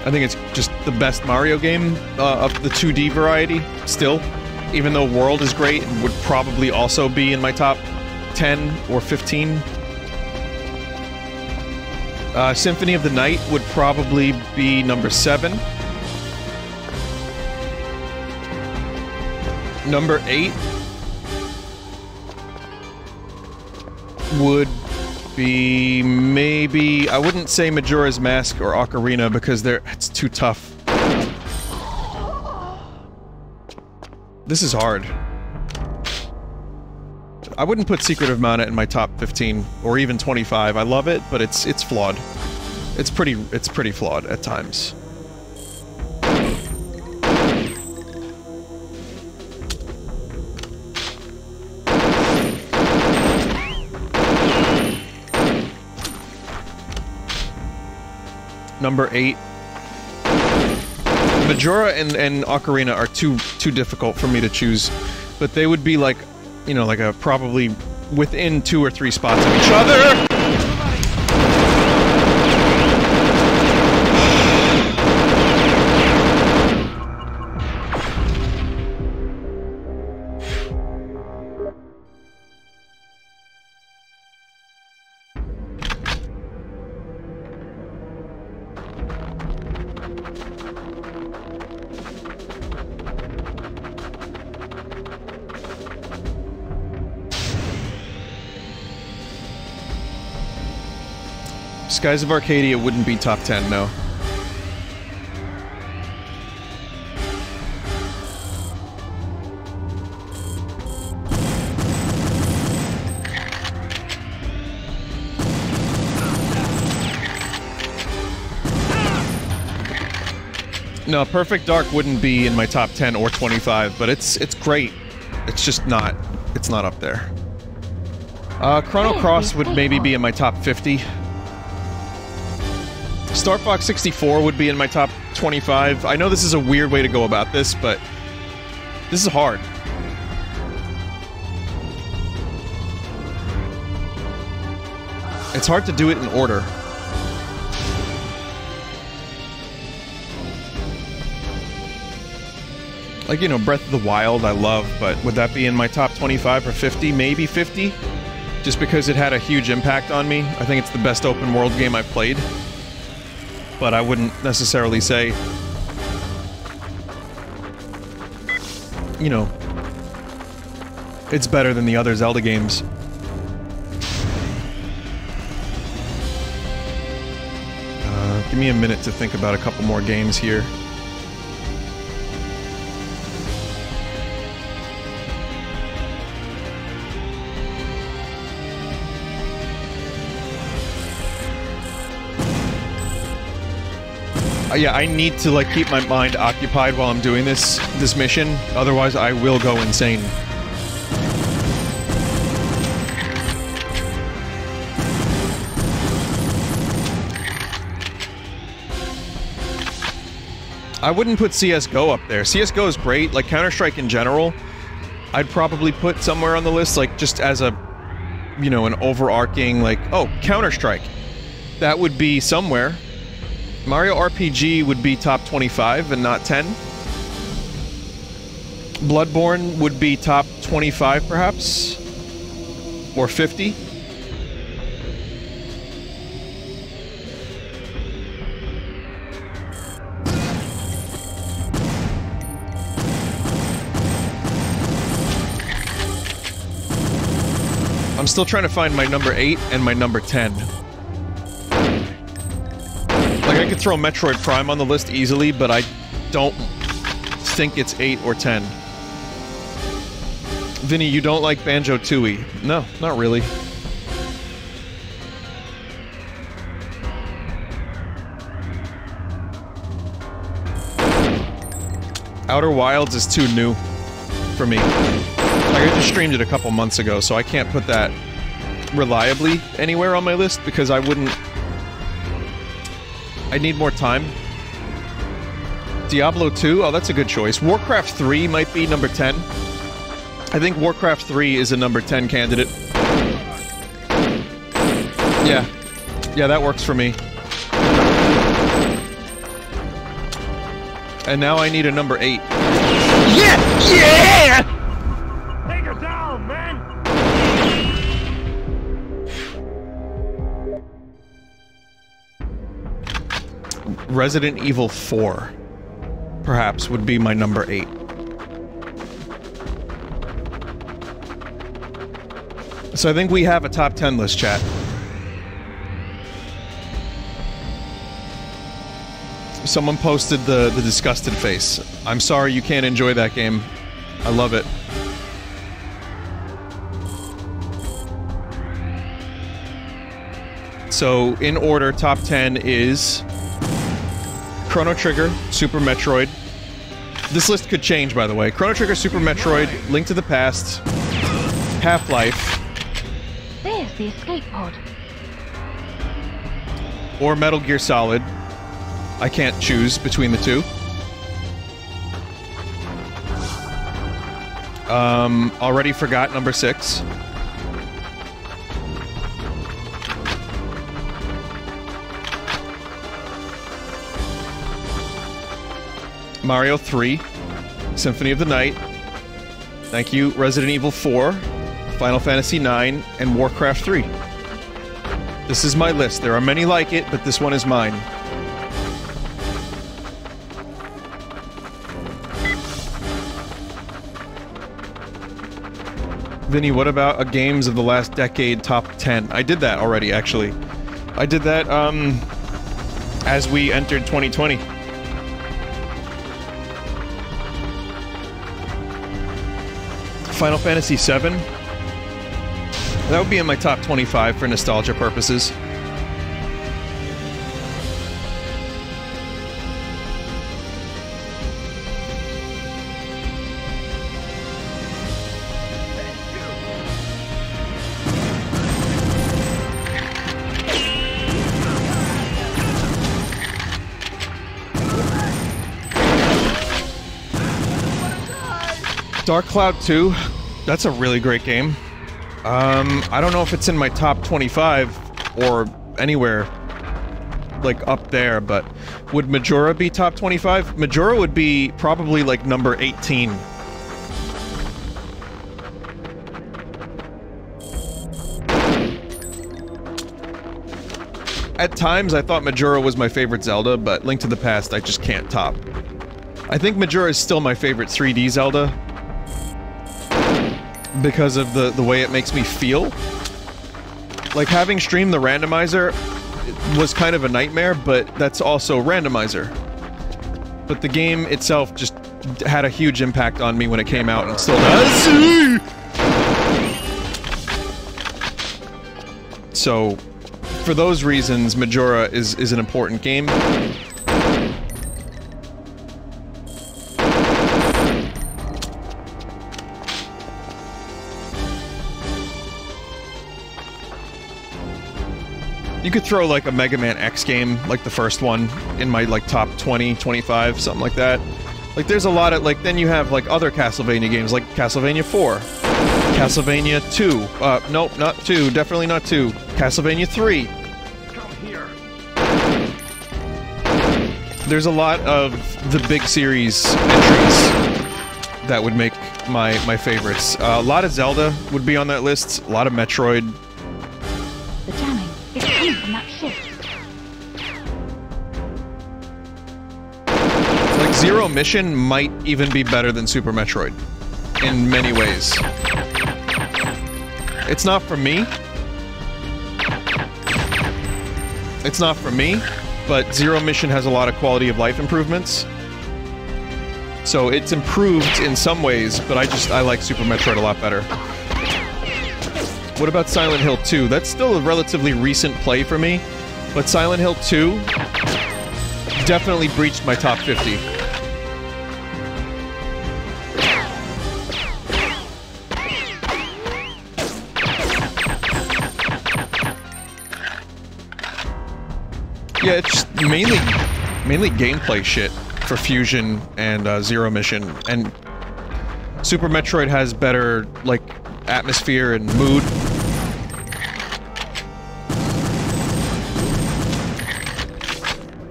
I think it's just the best Mario game, uh, of the two D variety, still. Even though World is great, and would probably also be in my top... ten or fifteen. Uh, Symphony of the Night would probably be number seven. Number eight would be maybe... I wouldn't say Majora's Mask or Ocarina because they're... it's too tough. This is hard. I wouldn't put Secret of Mana in my top fifteen or even twenty-five. I love it, but it's it's flawed. It's pretty it's pretty flawed at times. Number eight. Majora and, and Ocarina are too too difficult for me to choose, but they would be like, you know, like a probably within two or three spots of each other. Skies of Arcadia wouldn't be top ten, no. No, Perfect Dark wouldn't be in my top ten or twenty-five, but it's it's great. It's just not. It's not up there. Uh, Chrono Cross would maybe be in my top fifty. Star Fox sixty-four would be in my top twenty-five. I know this is a weird way to go about this, but this is hard. It's hard to do it in order. Like, you know, Breath of the Wild I love, but would that be in my top twenty-five or fifty? Maybe fifty? Just because it had a huge impact on me. I think it's the best open world game I've played. But I wouldn't necessarily say, you know, it's better than the other Zelda games. Uh, give me a minute to think about a couple more games here. Yeah, I need to, like, keep my mind occupied while I'm doing this, this mission, otherwise I will go insane. I wouldn't put C S G O up there. C S G O is great, like, Counter-Strike in general, I'd probably put somewhere on the list, like, just as a, you know, an overarching, like, oh, Counter-Strike. That would be somewhere. Mario R P G would be top twenty-five and not ten. Bloodborne would be top twenty-five, perhaps? Or fifty? I'm still trying to find my number eight and my number ten. I could throw Metroid Prime on the list easily, but I don't think it's eight or ten. Vinny, you don't like Banjo-Tooie? No, not really. Outer Wilds is too new for me. I just streamed it a couple months ago, so I can't put that reliably anywhere on my list because I wouldn't... I need more time. Diablo two? Oh, that's a good choice. Warcraft three might be number ten. I think Warcraft three is a number ten candidate. Yeah. Yeah, that works for me. And now I need a number eight. Yeah! Yeah! Resident Evil four, perhaps, would be my number eight. So I think we have a top ten list, chat. someone posted the, the disgusted face. I'm sorry you can't enjoy that game. I love it. So, in order, top ten is Chrono Trigger, Super Metroid. This list could change, by the way. Chrono Trigger, Super Metroid, Link to the Past, Half-Life. There's the escape pod. Or Metal Gear Solid. I can't choose between the two. Um, already forgot number six. Mario three, Symphony of the Night, thank you, Resident Evil four, Final Fantasy nine, and Warcraft three. This is my list. There are many like it, but this one is mine. Vinny, what about a games of the last decade top ten? I did that already, actually. I did that, um, as we entered twenty twenty. Final Fantasy seven. That would be in my top twenty-five for nostalgia purposes. Dark Cloud two, that's a really great game. Um, I don't know if it's in my top twenty-five, or anywhere, like, up there, but would Majora be top twenty-five? Majora would be probably, like, number eighteen. At times, I thought Majora was my favorite Zelda, but Link to the Past, I just can't top. I think Majora is still my favorite three D Zelda. Because of the, the way it makes me feel. Like, having streamed the randomizer was kind of a nightmare, but that's also randomizer. But the game itself just had a huge impact on me when it came out, and still does. So, for those reasons, Majora is, is an important game. You could throw, like, a Mega Man X game, like the first one, in my, like, top twenty, twenty-five, something like that. Like, there's a lot of, like, then you have, like, other Castlevania games, like Castlevania four, Castlevania two, uh, nope, not two, definitely not two, Castlevania three. Come here. There's a lot of the big series entries that would make my, my favorites. Uh, a lot of Zelda would be on that list, a lot of Metroid. Like, Zero Mission might even be better than Super Metroid, in many ways. It's not for me. It's not for me, but Zero Mission has a lot of quality of life improvements. So it's improved in some ways, but I just, I like Super Metroid a lot better. What about Silent Hill two? That's still a relatively recent play for me, but Silent Hill two definitely breached my top fifty. Yeah, it's mainly, mainly gameplay shit for Fusion and uh, Zero Mission, and Super Metroid has better, like, atmosphere and mood.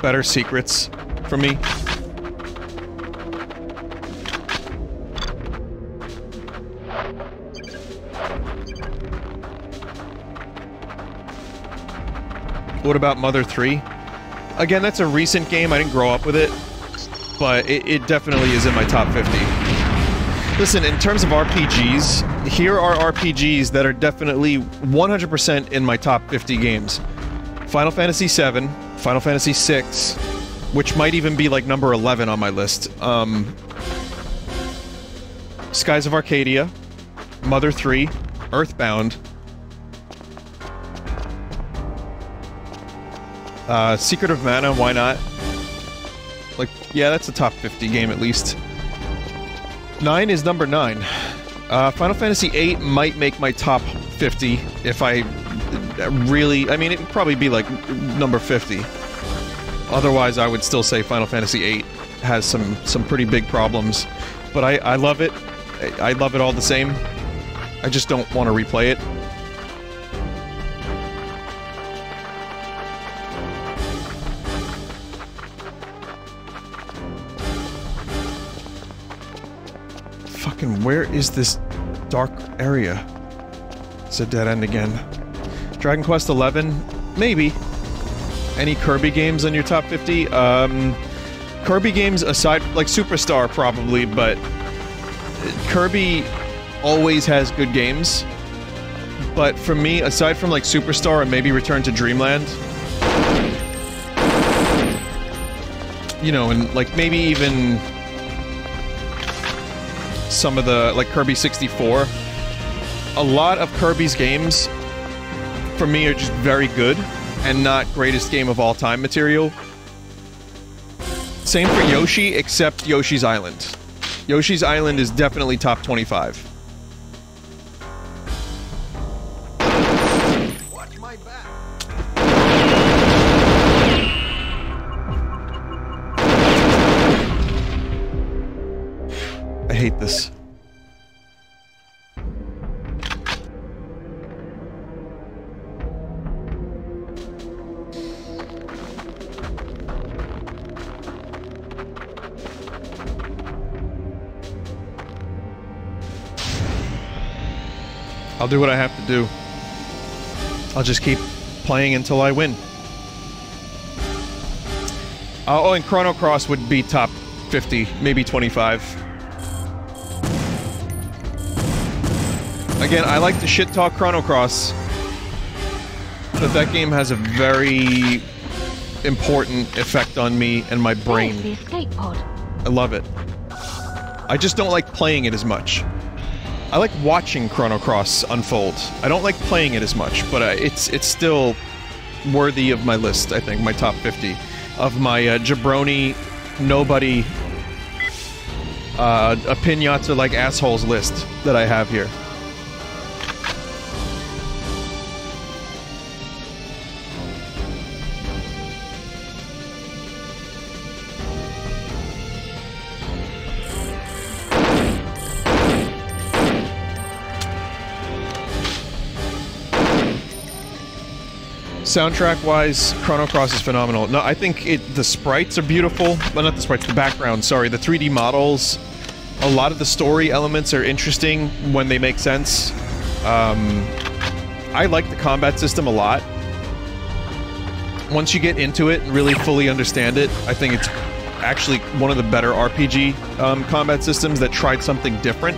Better secrets for me. What about Mother three? Again, that's a recent game. I didn't grow up with it, but it, it definitely is in my top fifty. Listen, in terms of R P Gs, here are R P Gs that are definitely one hundred percent in my top fifty games. Final Fantasy seven, Final Fantasy six, which might even be like number eleven on my list. Um, Skies of Arcadia, Mother three, Earthbound, uh, Secret of Mana, why not? Like, yeah, that's a top fifty game at least. Nine is number nine. Uh, Final Fantasy eight might make my top fifty if I really... I mean, it'd probably be like number fifty. Otherwise, I would still say Final Fantasy eight has some, some pretty big problems. But I, I love it. I, I love it all the same. I just don't want to replay it. Fucking where is this dark area? It's a dead end again. Dragon Quest eleven? Maybe. Any Kirby games on your top fifty? Um, Kirby games aside, like Superstar probably, but Kirby always has good games. But for me, aside from like Superstar and maybe Return to Dreamland, you know, and like maybe even some of the, like Kirby sixty-four, a lot of Kirby's games for me are just very good and not greatest game of all time material. Same for Yoshi, except Yoshi's Island. Yoshi's Island is definitely top twenty-five. Watch my back. I hate this. I'll do what I have to do. I'll just keep playing until I win. Uh, oh, and Chrono Cross would be top fifty, maybe twenty-five. Again, I like to shit-talk Chrono Cross, but that game has a very important effect on me and my brain. The escape pod. I love it. I just don't like playing it as much. I like watching Chrono Cross unfold. I don't like playing it as much, but uh, it's it's still worthy of my list, I think, my top fifty. Of my uh, jabroni, nobody, uh, a pinata-like assholes list that I have here. Soundtrack-wise, Chrono Cross is phenomenal. No, I think it, the sprites are beautiful. Well, not the sprites, the background, sorry. The three D models. A lot of the story elements are interesting when they make sense. Um, I like the combat system a lot. Once you get into it and really fully understand it, I think it's actually one of the better R P G um, combat systems that tried something different.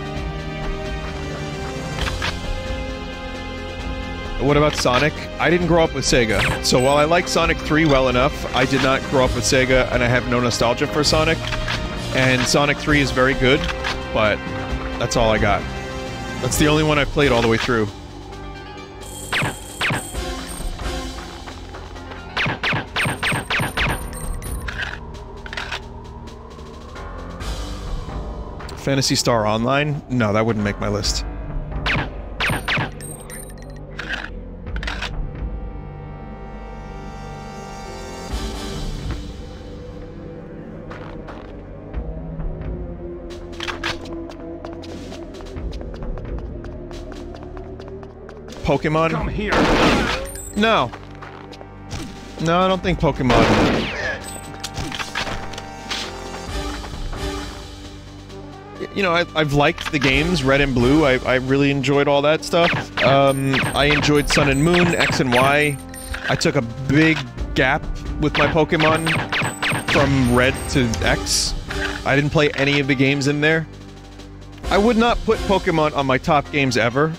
What about Sonic? I didn't grow up with Sega, so while I like Sonic three well enough, I did not grow up with Sega, and I have no nostalgia for Sonic. And Sonic three is very good, but that's all I got. That's the only one I've played all the way through. Phantasy Star Online? No, that wouldn't make my list. Pokemon? Come here. No. No, I don't think Pokemon. You know, I, I've liked the games, Red and Blue. I, I really enjoyed all that stuff. Um, I enjoyed Sun and Moon, X and Y. I took a big gap with my Pokemon from Red to X. I didn't play any of the games in there. I would not put Pokemon on my top games ever.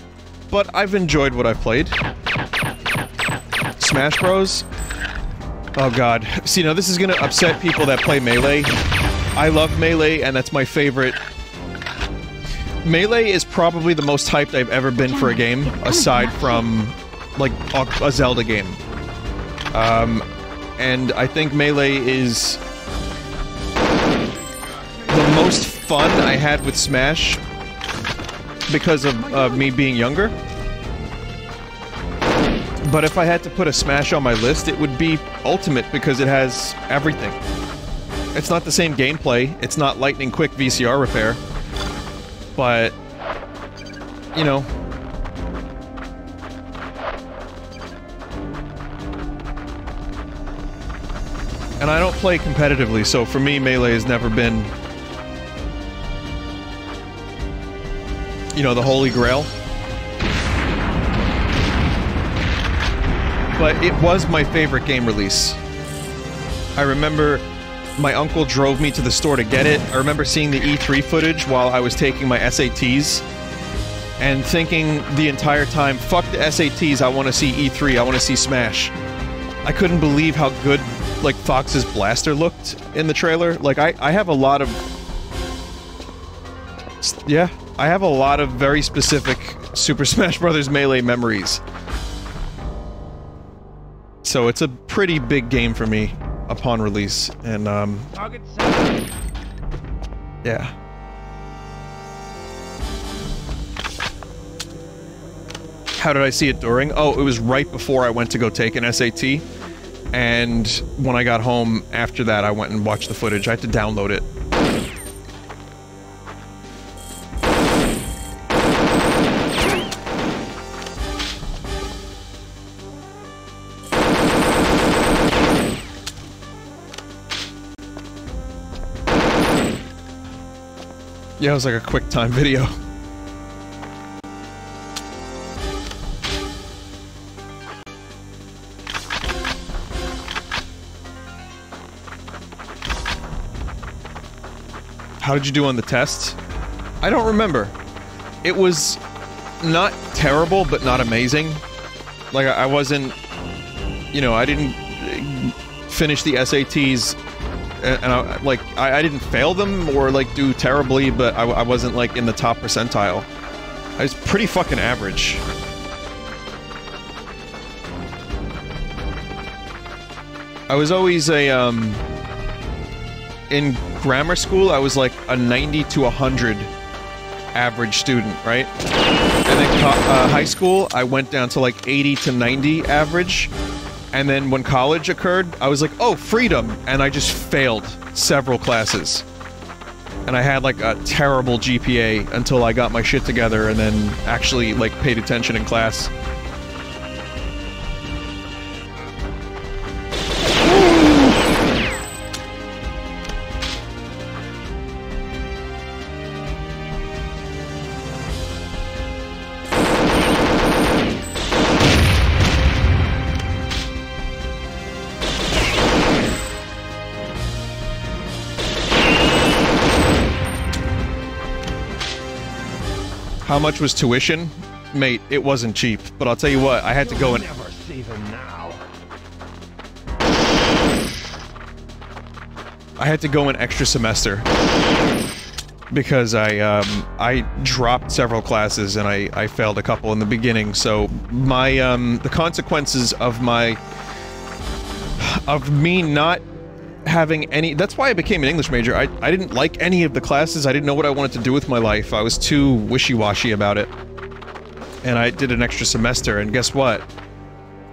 But I've enjoyed what I've played. Smash Bros. Oh god. See, now this is gonna upset people that play Melee. I love Melee, and that's my favorite. Melee is probably the most hyped I've ever been for a game, aside from, like, a Zelda game. Um, and I think Melee is the most fun I had with Smash because of uh, me being younger. But if I had to put a Smash on my list, it would be Ultimate because it has everything. It's not the same gameplay, it's not lightning quick V C R repair, but, you know. And I don't play competitively, so for me, Melee has never been, you know, the holy grail. But it was my favorite game release. I remember my uncle drove me to the store to get it. I remember seeing the E three footage while I was taking my S A Ts and thinking the entire time, fuck the S A Ts, I want to see E three, I want to see Smash. I couldn't believe how good, like, Fox's blaster looked in the trailer. Like, I, I have a lot of... Yeah, I have a lot of very specific Super Smash Bros. Melee memories. So it's a pretty big game for me upon release, and um... yeah. How did I see it during? Oh, it was right before I went to go take an S A T, and when I got home after that I went and watched the footage. I had to download it. Yeah, it was like a quick time video. How did you do on the tests? I don't remember. It was not terrible, but not amazing. Like, I wasn't... You know, I didn't finish the S A Ts... And I, like, I, I didn't fail them or, like, do terribly, but I, I wasn't, like, in the top percentile. I was pretty fucking average. I was always a, um... in grammar school, I was, like, a ninety to one hundred average student, right? And in co uh, high school, I went down to, like, eighty to ninety average. And then when college occurred, I was like, oh, freedom! And I just failed several classes. And I had, like, a terrible G P A until I got my shit together and then actually, like, paid attention in class. How much was tuition? Mate, it wasn't cheap, but I'll tell you what, I had to go and- You'll never see them now. I had to go an extra semester. Because I, um, I dropped several classes and I, I failed a couple in the beginning, so my, um, the consequences of my- of me not having any- that's why I became an English major. I, I didn't like any of the classes, I didn't know what I wanted to do with my life, I was too wishy-washy about it. And I did an extra semester, and guess what?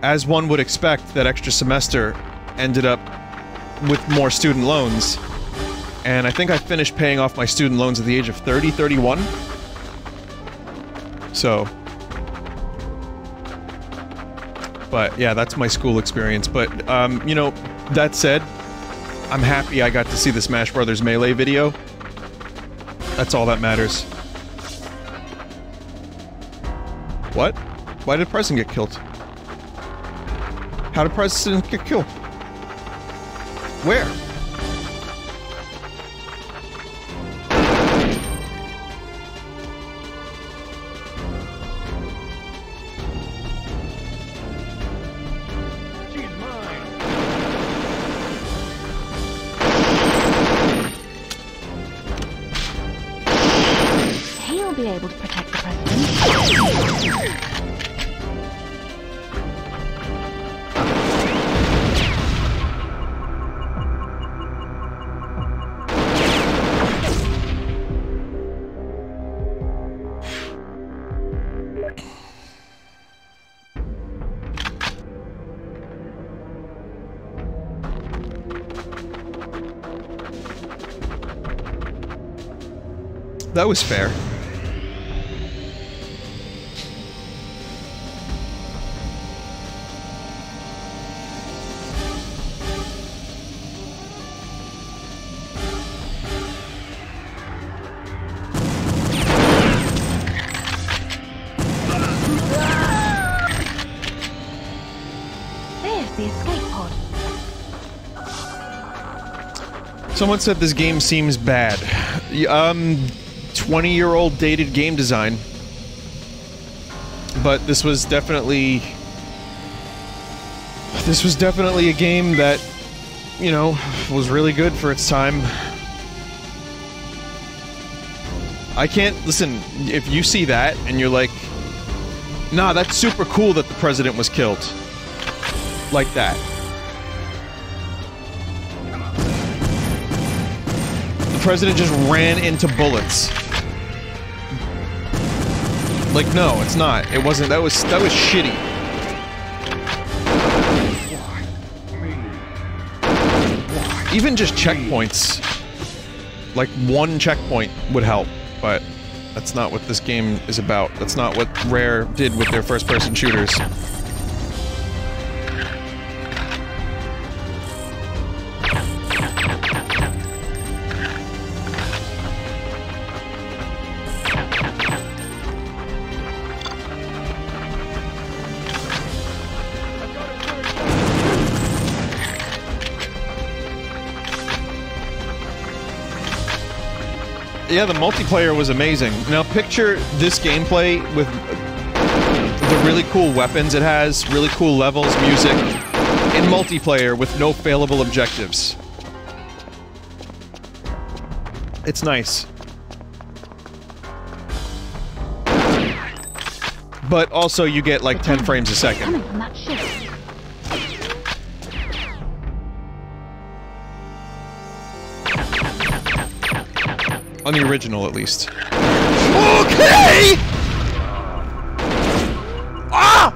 As one would expect, that extra semester ended up with more student loans. And I think I finished paying off my student loans at the age of thirty, thirty-one? So... But, yeah, that's my school experience, but, um, you know, that said, I'm happy I got to see the Smash Brothers Melee video. That's all that matters. What? Why did Preston get killed? How did Preston get killed? Where? still be able to protect the president. That was fair. There's the escape pod. Someone said this game seems bad. Um... twenty-year-old dated game design, but this was definitely this was definitely a game that, you know, was really good for its time. I can't listen, if you see that and you're like, nah, that's super cool that the president was killed like that. The president just ran into bullets. Like, no, it's not. It wasn't. That was that was shitty. Even just checkpoints, like one checkpoint would help, but that's not what this game is about. That's not what Rare did with their first-person shooters. Yeah, the multiplayer was amazing. Now picture this gameplay with the really cool weapons it has, really cool levels, music, in multiplayer with no failable objectives. It's nice. But also you get like ten frames a second. On the original, at least. Okay! Ah!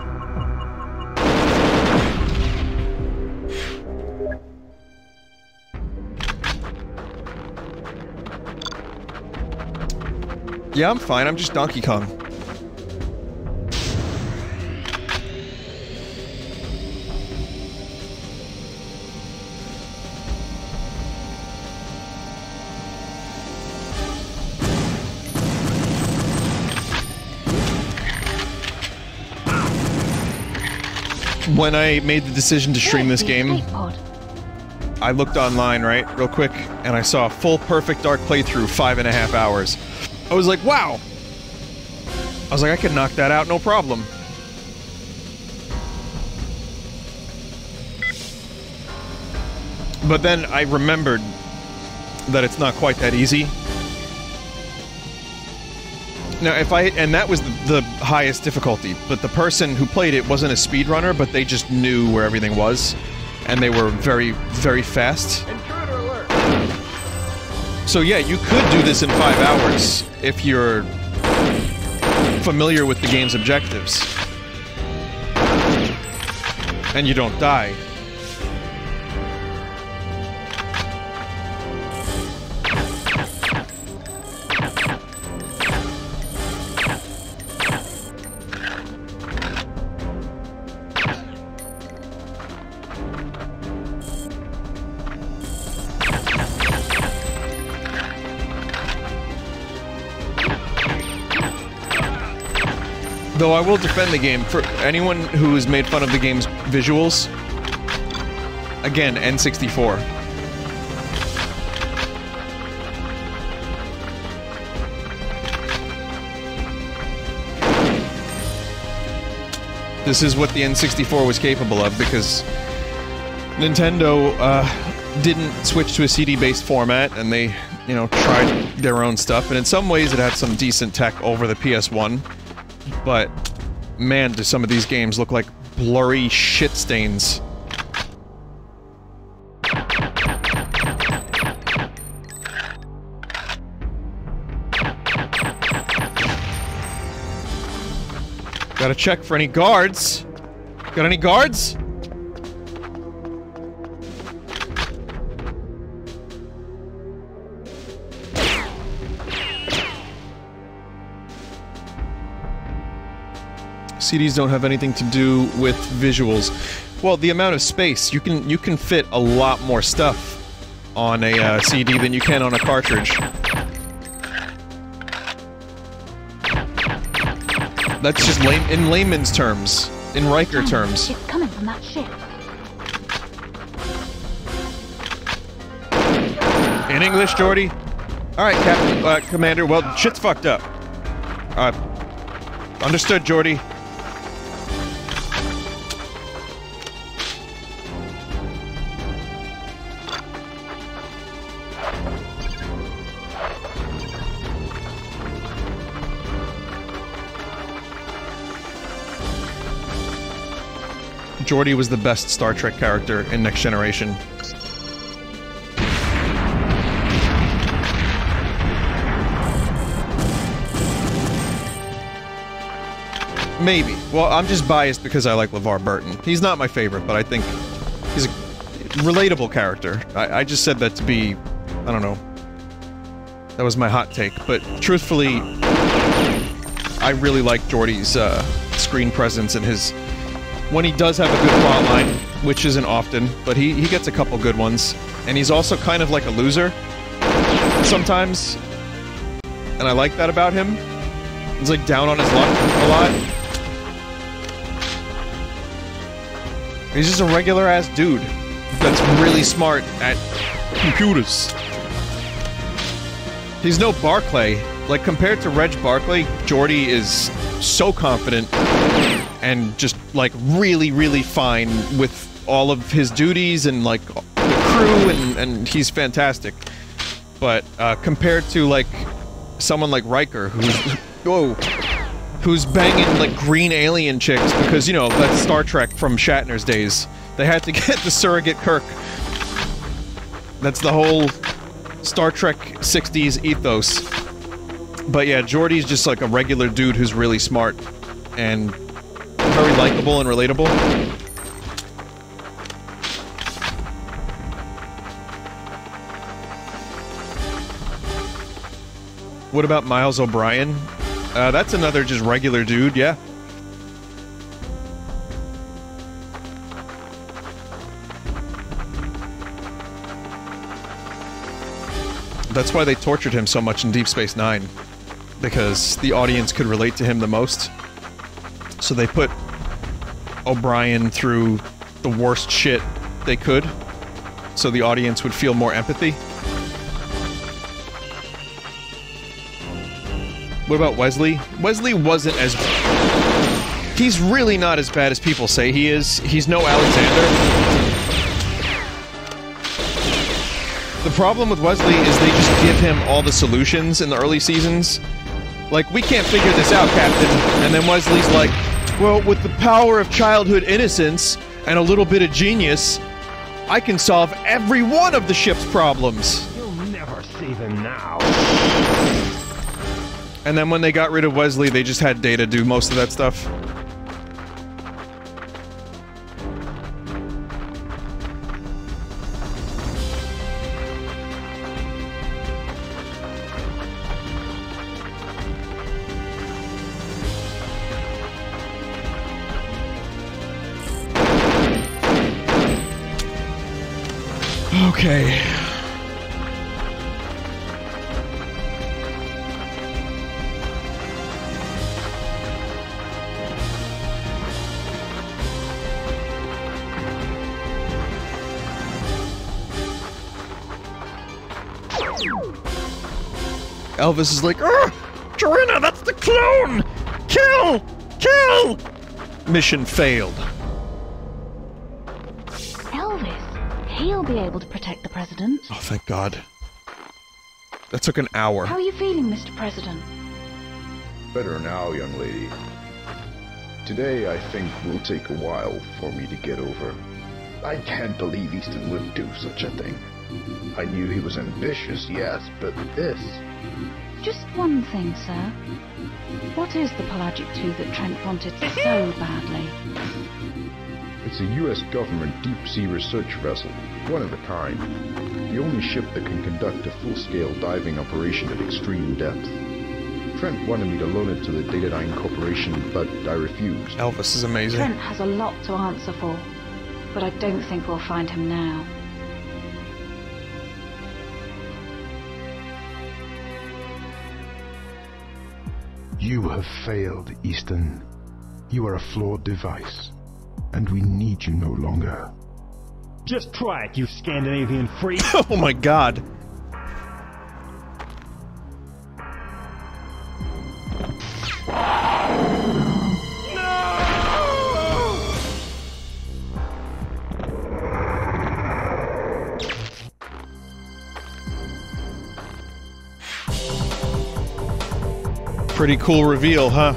Yeah, I'm fine. I'm just Donkey Kong. When I made the decision to stream this game, I looked online, right, real quick, and I saw a full Perfect Dark playthrough, five and a half hours. I was like, wow! I was like, I could knock that out, no problem. But then I remembered that it's not quite that easy. Now, if I... and that was the, the highest difficulty, but the person who played it wasn't a speedrunner, but they just knew where everything was, and they were very, very fast. Intruder alert. So yeah, you could do this in five hours, if you're familiar with the game's objectives. And you don't die. Though I will defend the game, for anyone who has made fun of the game's visuals, again, N sixty-four. This is what the N sixty-four was capable of, because Nintendo, uh, didn't switch to a C D-based format, and they you know, tried their own stuff, and in some ways it had some decent tech over the P S one, but man, do some of these games look like blurry shit stains. Gotta check for any guards. Got any guards? C Ds don't have anything to do with visuals. Well, the amount of space, you can you can fit a lot more stuff on a uh, C D than you can on a cartridge. That's just lame, in layman's terms, in Riker terms. It's coming from that ship. In English, Jordy. All right, Captain, uh, Commander. Well, shit's fucked up. Uh, understood, Jordy. Geordi was the best Star Trek character in Next Generation. Maybe. Well, I'm just biased because I like LeVar Burton. He's not my favorite, but I think he's a relatable character. I, I just said that to be... I don't know. That was my hot take, but truthfully... I really like Geordi's uh, screen presence and his... When he does have a good plot line, which isn't often, but he, he gets a couple good ones. And he's also kind of like a loser sometimes. And I like that about him. He's like down on his luck a lot. He's just a regular ass dude that's really smart at computers. He's no Barclay. Like, compared to Reg Barclay, Geordi is so confident and just, like, really, really fine with all of his duties and, like, the crew, and, and he's fantastic. But, uh, compared to, like, someone like Riker, who's... Whoa! Who's banging, like, green alien chicks, because, you know, that's Star Trek from Shatner's days. They had to get the surrogate Kirk. That's the whole Star Trek sixties ethos. But yeah, Geordi's just like a regular dude who's really smart and very likable and relatable. What about Miles O'Brien? Uh, that's another just regular dude, yeah. That's why they tortured him so much in Deep Space Nine. Because the audience could relate to him the most. So they put O'Brien through the worst shit they could, so the audience would feel more empathy. What about Wesley? Wesley wasn't as... He's really not as bad as people say he is. He's no Alexander. The problem with Wesley is they just give him all the solutions in the early seasons. Like, we can't figure this out, Captain. And then Wesley's like, well, with the power of childhood innocence and a little bit of genius, I can solve every one of the ship's problems. You'll never see them now. And then when they got rid of Wesley, they just had Data do most of that stuff. Okay. Elvis is like, ah, Joanna, that's the clone! Kill! Kill! Mission failed. Elvis, he'll be able to protect the president. Oh, thank God. That took an hour. How are you feeling, Mister President? Better now, young lady. Today, I think, will take a while for me to get over. I can't believe Easton would do such a thing. I knew he was ambitious, yes, but this... Just one thing, sir. What is the Pelagic two that Trent wanted so badly? It's a U S government deep-sea research vessel, one of a kind. The only ship that can conduct a full-scale diving operation at extreme depth. Trent wanted me to loan it to the Datadine Corporation, but I refused. Elvis is amazing. Trent has a lot to answer for, but I don't think we'll find him now. You have failed, Easton. You are a flawed device, and we need you no longer. Just try it, you Scandinavian freak! Oh my god! Pretty cool reveal, huh?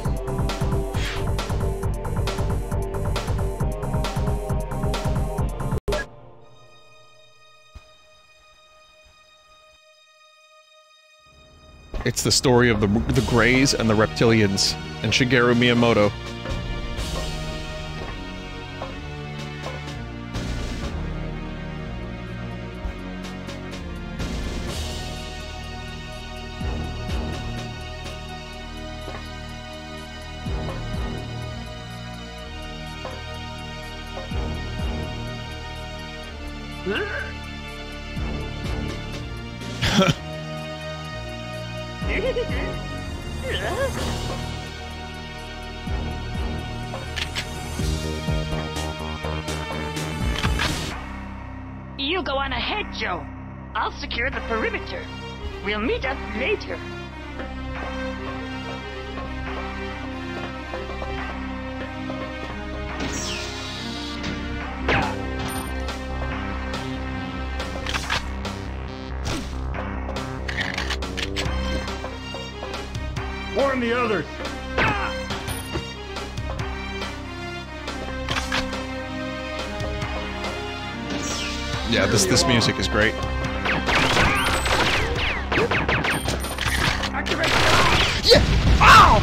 It's the story of the, the Greys and the Reptilians, and Shigeru Miyamoto. You go on ahead, Joe. I'll secure the perimeter. We'll meet up later. Warn the others. Yeah, this this music is great. Activate. Yeah. Ow!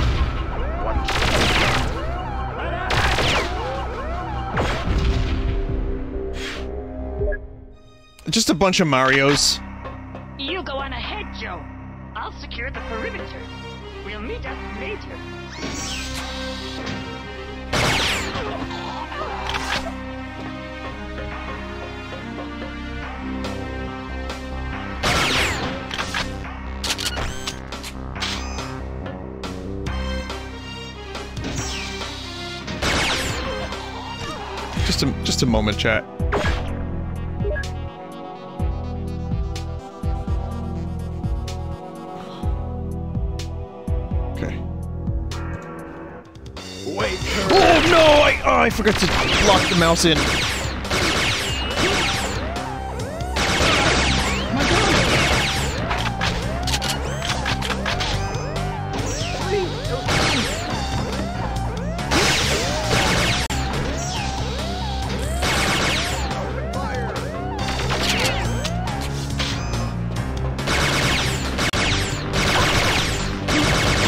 Just a bunch of Marios. You go on ahead, Joe. I'll secure the perimeter. We'll meet up later. Just a just a moment, chat. I forgot to lock the mouse in.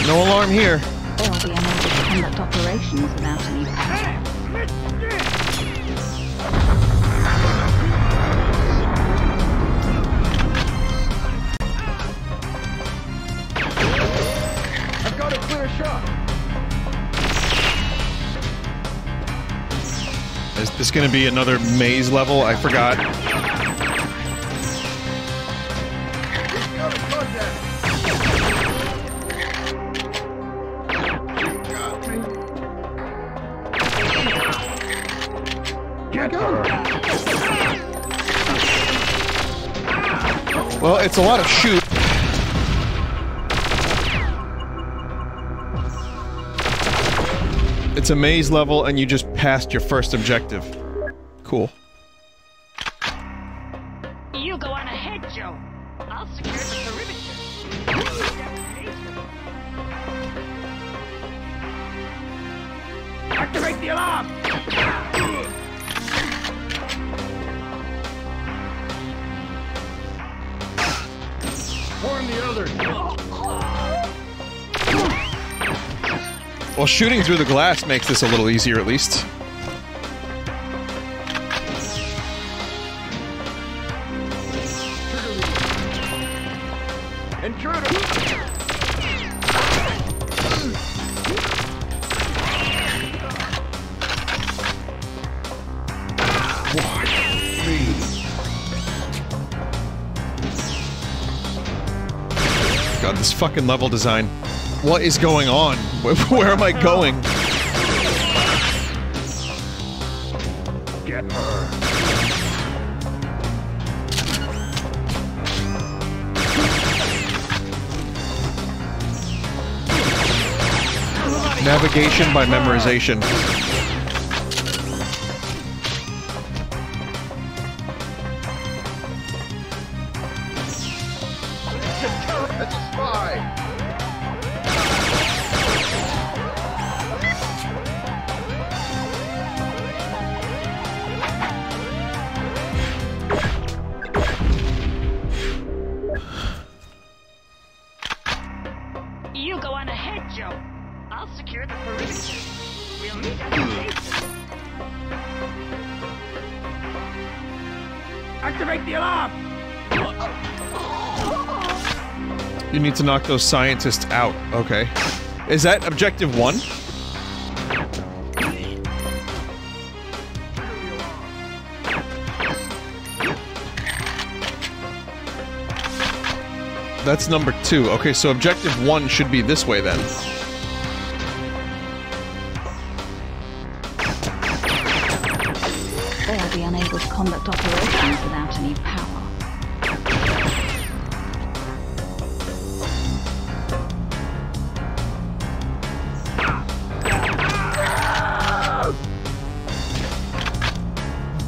No alarm here. There will be unable to conduct operations without any power. Is this gonna be another maze level? I forgot. Well, it's a lot of shoot. It's a maze level, and you just passed your first objective. Cool. You go on ahead, Joe. I'll secure the perimeter. Well, shooting through the glass makes this a little easier, at least. Fucking level design. What is going on? Where am I going? Get her. Navigation by memorization. To knock those scientists out. Okay. Is that objective one? That's number two. Okay, so objective one should be this way then. They will be unable to conduct operations without any power.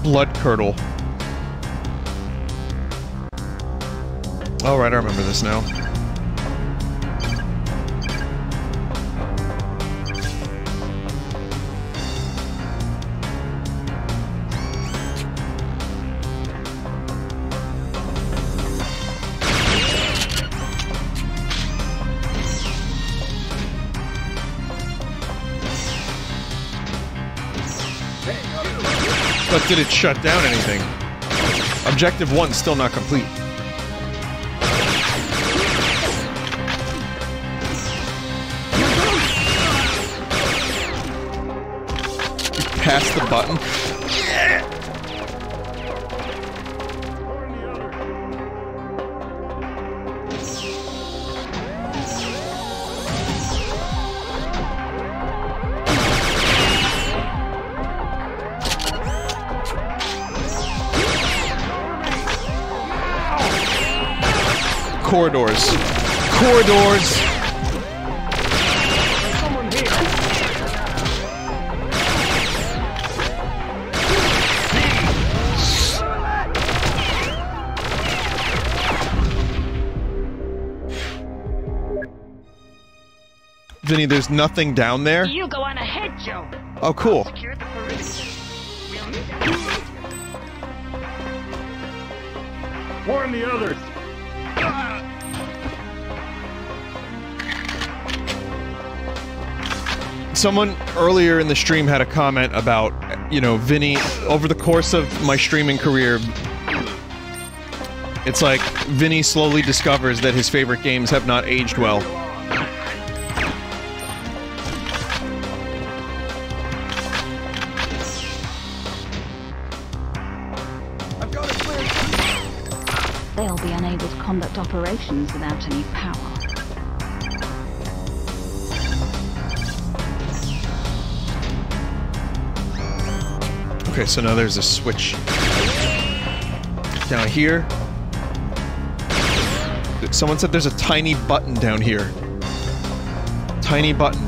Blood curdle. Alright, I remember this now. Did it shut down anything? Objective one still not complete. Pass the button. Corridors. Corridors! Someone here. Vinny, there's nothing down there? You go on ahead, Joe. Oh, cool. Warn the others. Someone earlier in the stream had a comment about, you know, Vinny, over the course of my streaming career, it's like Vinny slowly discovers that his favorite games have not aged well. They'll be unable to conduct operations without any power. Okay, so now there's a switch down here. Someone said there's a tiny button down here. Tiny button.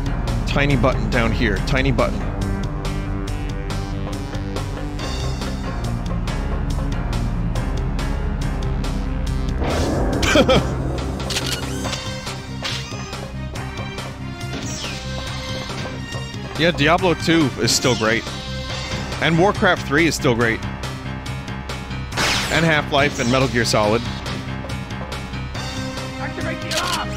Tiny button down here. Tiny button. Yeah, Diablo two is still great. And Warcraft three is still great. And Half-Life and Metal Gear Solid. Activate the alarm!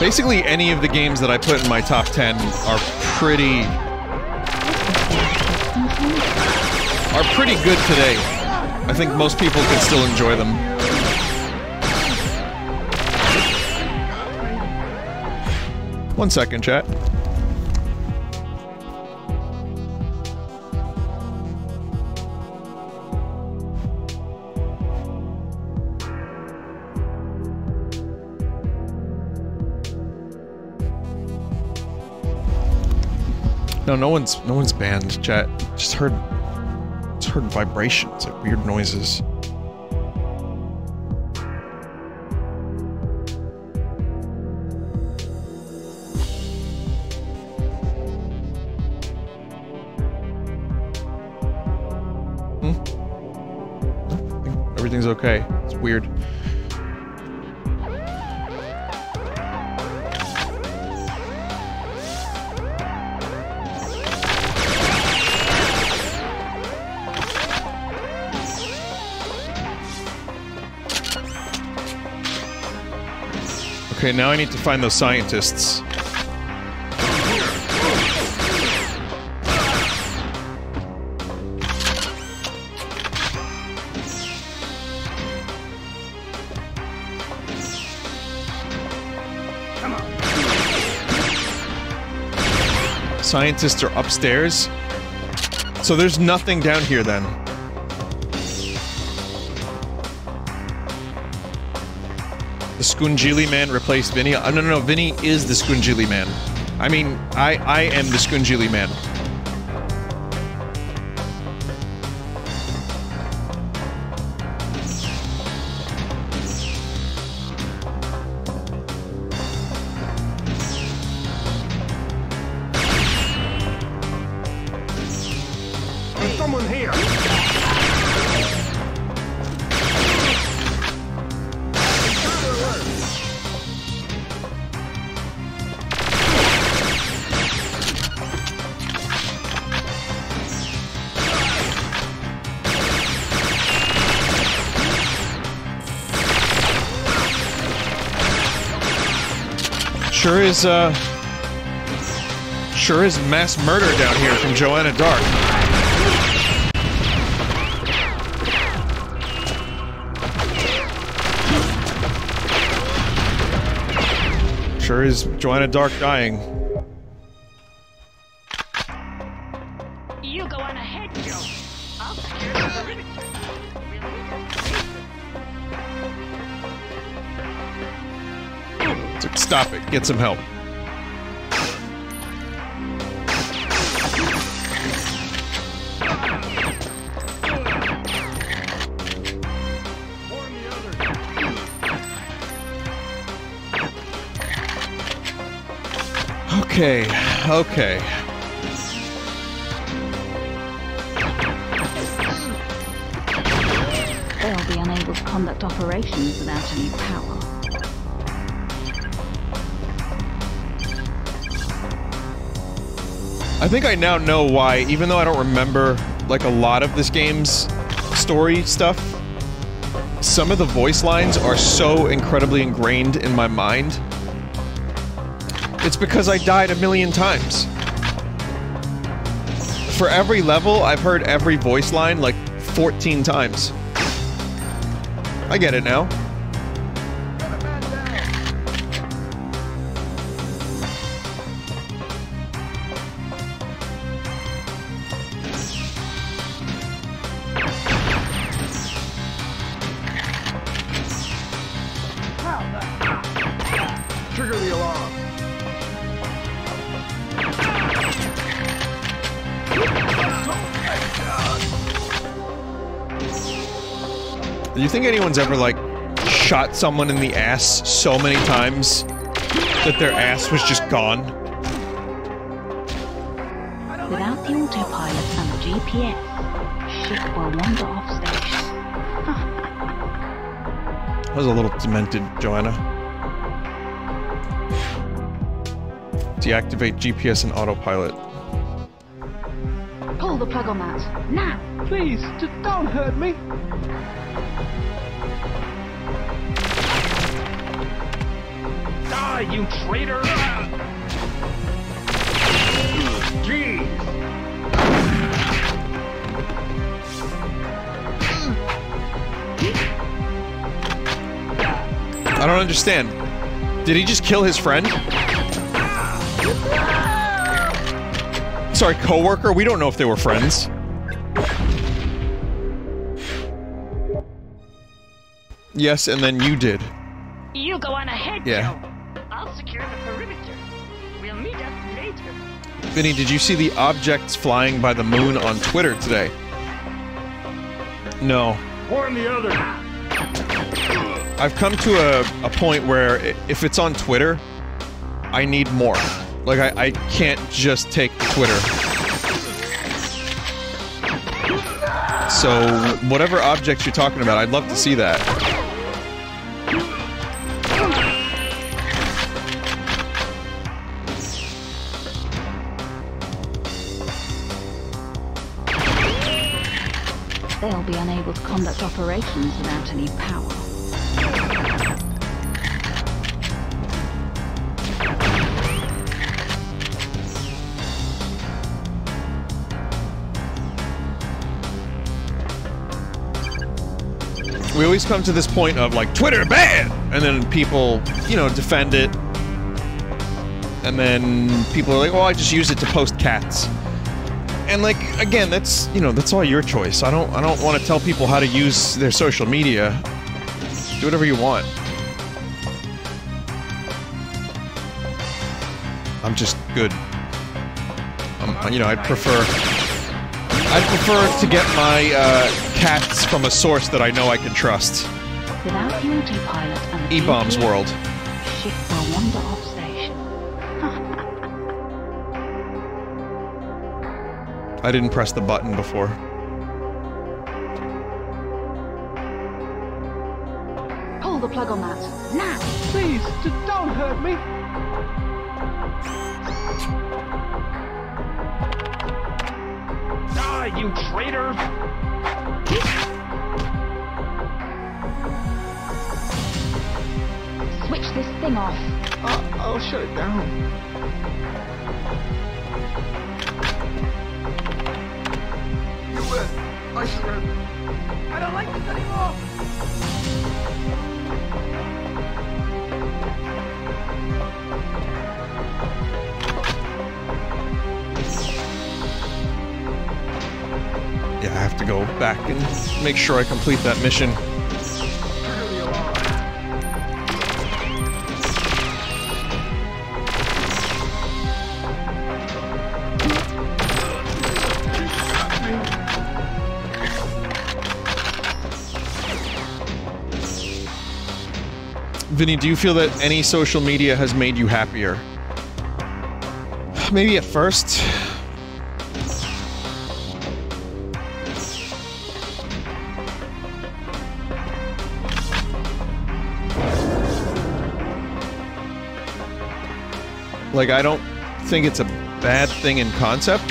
Basically, any of the games that I put in my top ten are pretty... are pretty good today. I think most people can still enjoy them. One second, chat. No, no one's no one's banned, chat. Just heard just heard vibrations, like weird noises. Hmm? Everything's okay. It's weird. Okay, now I need to find those scientists. Come on. Scientists are upstairs? So there's nothing down here then. The Scungili man replaced Vinny. Oh, no, no, no, Vinny is the Scungili man. I mean, I, I am the Scungili man. Sure is, uh, sure is mass murder down here from Joanna Dark. Sure is Joanna Dark dying. You go on ahead, Joe. I'll secure the stop it. Get some help. Okay, okay. They'll be unable to conduct operations without any power. I think I now know why, even though I don't remember, like, a lot of this game's story stuff, some of the voice lines are so incredibly ingrained in my mind. It's because I died a million times. For every level, I've heard every voice line, like, fourteen times. I get it now. Do you think anyone's ever, like, shot someone in the ass so many times that their ass was just gone? Without the autopilot and the G P S, ship will wander off station. That was a little demented, Joanna. Deactivate G P S and autopilot. Pull the plug on that. Now! Please, just don't hurt me! Ah, you traitor! Jeez. I don't understand. Did he just kill his friend? Sorry, coworker. We don't know if they were friends. Yes, and then you did. You go on ahead, yeah. Joe. I'll secure the perimeter. We'll meet up later. Vinny, did you see the objects flying by the moon on Twitter today? No. Warn the other. I've come to a, a point where if it's on Twitter, I need more. Like, I, I can't just take Twitter. So, whatever objects you're talking about, I'd love to see that. They'll be unable to conduct operations without any power. We always come to this point of, like, Twitter ban! And then people, you know, defend it. And then people are like, well, I just use it to post cats. And, like, again, that's, you know, that's all your choice. I don't, I don't want to tell people how to use their social media. Do whatever you want. I'm just good. I'm, you know, I'd prefer... I'd prefer to get my, uh, cats from a source that I know I can trust. Without you, pilot and E-Bombs World. Ship will wander off station. I didn't press the button before. Pull the plug on that. Now! Please, just don't hurt me! Die, you traitor! Switch this thing off. Uh, I'll shut it down. You win. I surrender. I don't like this anymore! Yeah, I have to go back and make sure I complete that mission. Vinny, do you feel that any social media has made you happier? Maybe at first. Like, I don't think it's a bad thing in concept.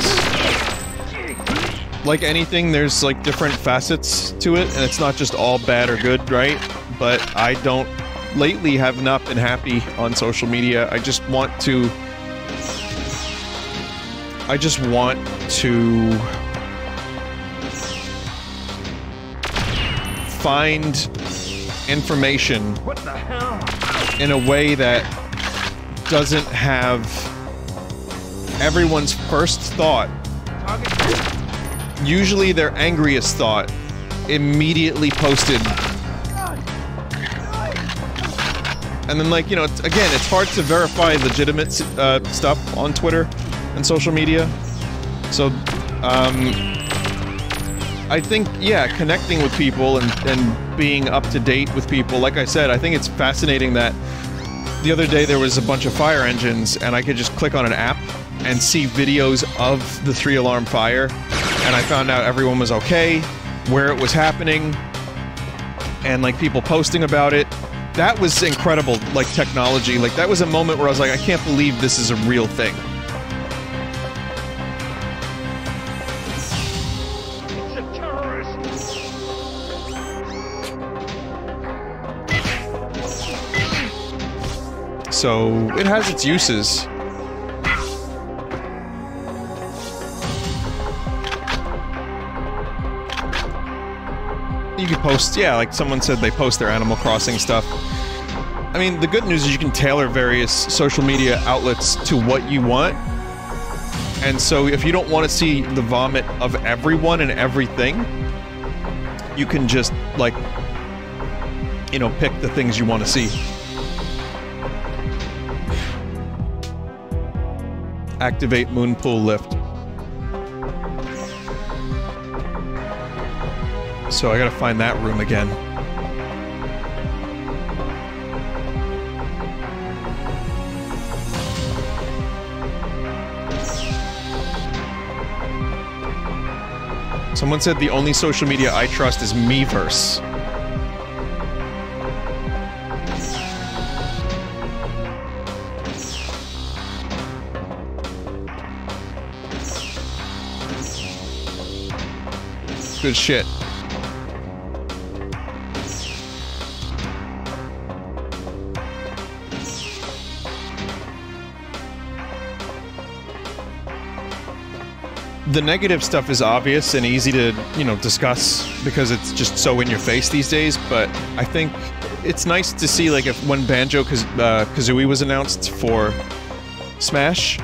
Like anything, there's, like, different facets to it, and it's not just all bad or good, right? But I don't... lately have not been happy on social media. I just want to... I just want to... find information in a way that doesn't have everyone's first thought, usually their angriest thought, immediately posted. And then, like, you know, it's, again, it's hard to verify legitimate uh, stuff on Twitter and social media. So, um, I think, yeah, connecting with people and, and being up to date with people, like I said, I think it's fascinating that the other day there was a bunch of fire engines, and I could just click on an app and see videos of the three-alarm fire, and I found out everyone was okay, where it was happening, and, like, people posting about it. That was incredible, like, technology. Like, that was a moment where I was like, I can't believe this is a real thing. so it has its uses. You can post, yeah, like someone said, they post their Animal Crossing stuff. I mean, the good news is you can tailor various social media outlets to what you want. And so if you don't want to see the vomit of everyone and everything, you can just, like, you know, pick the things you want to see. Activate Moonpool Lift. So I gotta find that room again. Someone said the only social media I trust is Miiverse. Good shit. The negative stuff is obvious and easy to, you know, discuss because it's just so in your face these days, but I think it's nice to see, like, if when Banjo-Kazooie uh, was announced for Smash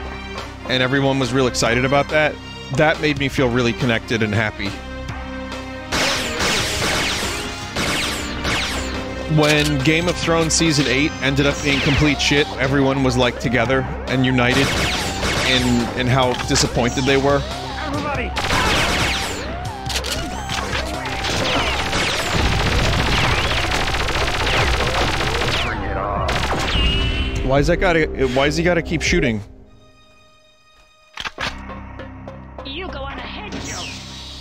and everyone was real excited about that, that made me feel really connected and happy. When Game of Thrones Season eight ended up being complete shit, everyone was, like, together and united in, in how disappointed they were. Everybody. Why is that gotta? Why is he gotta keep shooting? You go on ahead, Joe.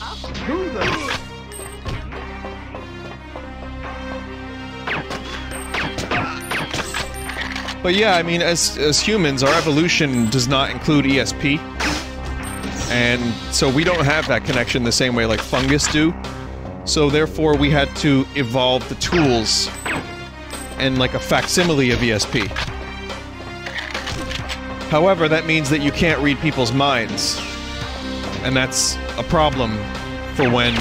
I'll do this. But yeah, I mean, as as humans, our evolution does not include E S P. And so we don't have that connection the same way like fungus do. So therefore we had to evolve the tools and like a facsimile of E S P. However, that means that you can't read people's minds. And that's a problem for when,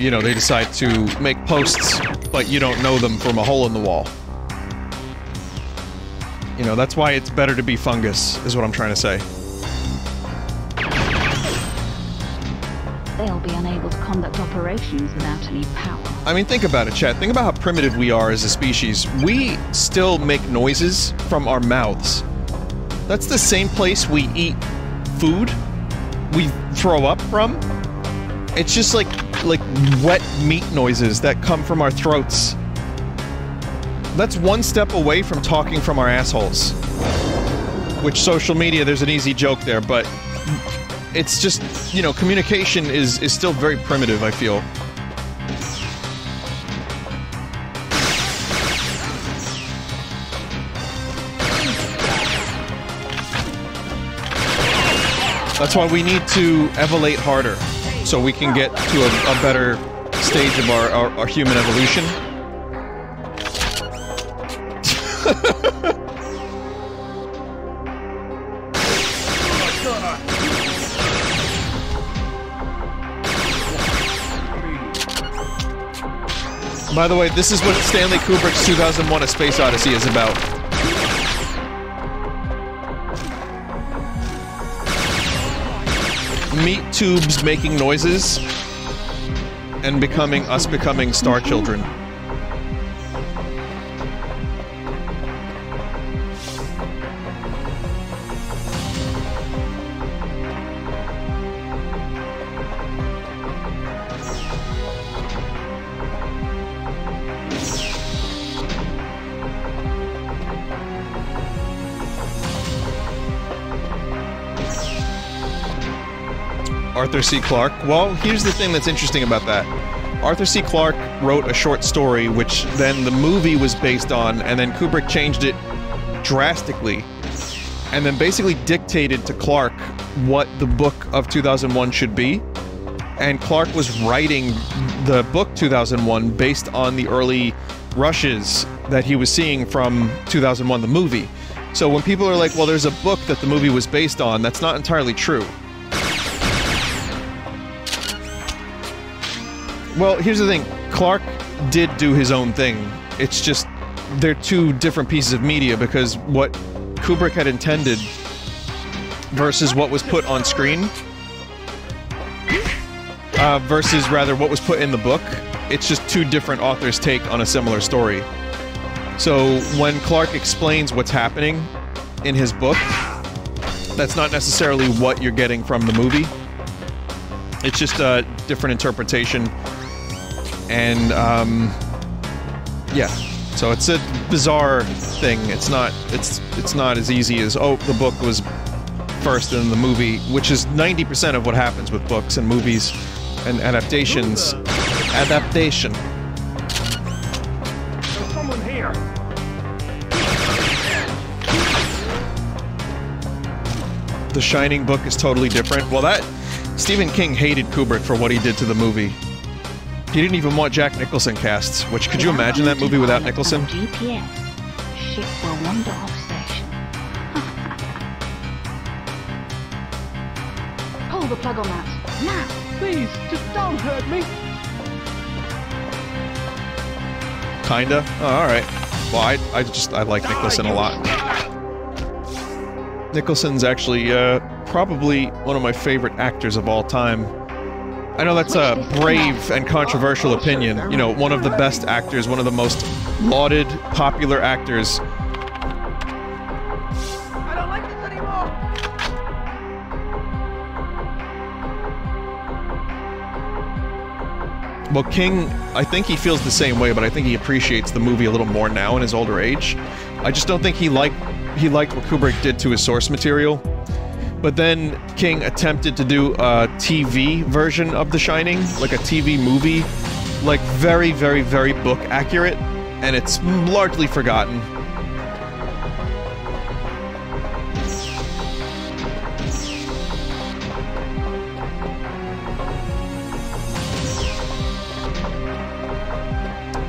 you know, they decide to make posts, but you don't know them from a hole in the wall. You know, that's why it's better to be fungus, is what I'm trying to say. They'll be unable to conduct operations without any power. I mean, think about it, chat. Think about how primitive we are as a species. We still make noises from our mouths. That's the same place we eat food, we throw up from. It's just like, like wet meat noises that come from our throats. That's one step away from talking from our assholes. Which social media, there's an easy joke there, but... It's just, you know, communication is, is still very primitive, I feel. That's why we need to evolate harder, so we can get to a, a better stage of our, our, our human evolution. By the way, this is what Stanley Kubrick's two thousand one A Space Odyssey is about. Meat tubes making noises and becoming us becoming star children. Arthur C. Clarke. Well, here's the thing that's interesting about that. Arthur C. Clarke wrote a short story, which then the movie was based on, and then Kubrick changed it drastically, and then basically dictated to Clarke what the book of two thousand one should be. And Clarke was writing the book two thousand one based on the early rushes that he was seeing from two thousand one, the movie. So when people are like, well, there's a book that the movie was based on, that's not entirely true. Well, here's the thing. Clark did do his own thing. It's just, they're two different pieces of media, because what Kubrick had intended versus what was put on screen, uh, versus rather what was put in the book, it's just two different authors' take on a similar story. So when Clark explains what's happening in his book, that's not necessarily what you're getting from the movie. It's just a different interpretation, and um, yeah. So it's a bizarre thing. It's not. It's it's not as easy as, oh, the book was first in the movie, which is ninety percent of what happens with books and movies and adaptations. Adaptation. There's someone here. The Shining book is totally different. Well, that Stephen King hated Kubrick for what he did to the movie. He didn't even want Jack Nicholson casts, which, could you imagine that movie without Nicholson? G P S. Ship will wander off station. Pull the plug on that. Now! Please, just don't hurt me! Kinda? Oh, alright. Well, I, I just, I like Nicholson a lot. Nicholson's actually, uh, probably one of my favorite actors of all time. I know that's a brave and controversial opinion. You know, one of the best actors, one of the most lauded, popular actors. I don't like this anymore. Well, King, I think he feels the same way, but I think he appreciates the movie a little more now in his older age. I just don't think he liked he liked what Kubrick did to his source material. But then King attempted to do a T V version of The Shining, like a T V movie, like very, very, very book accurate, and it's largely forgotten.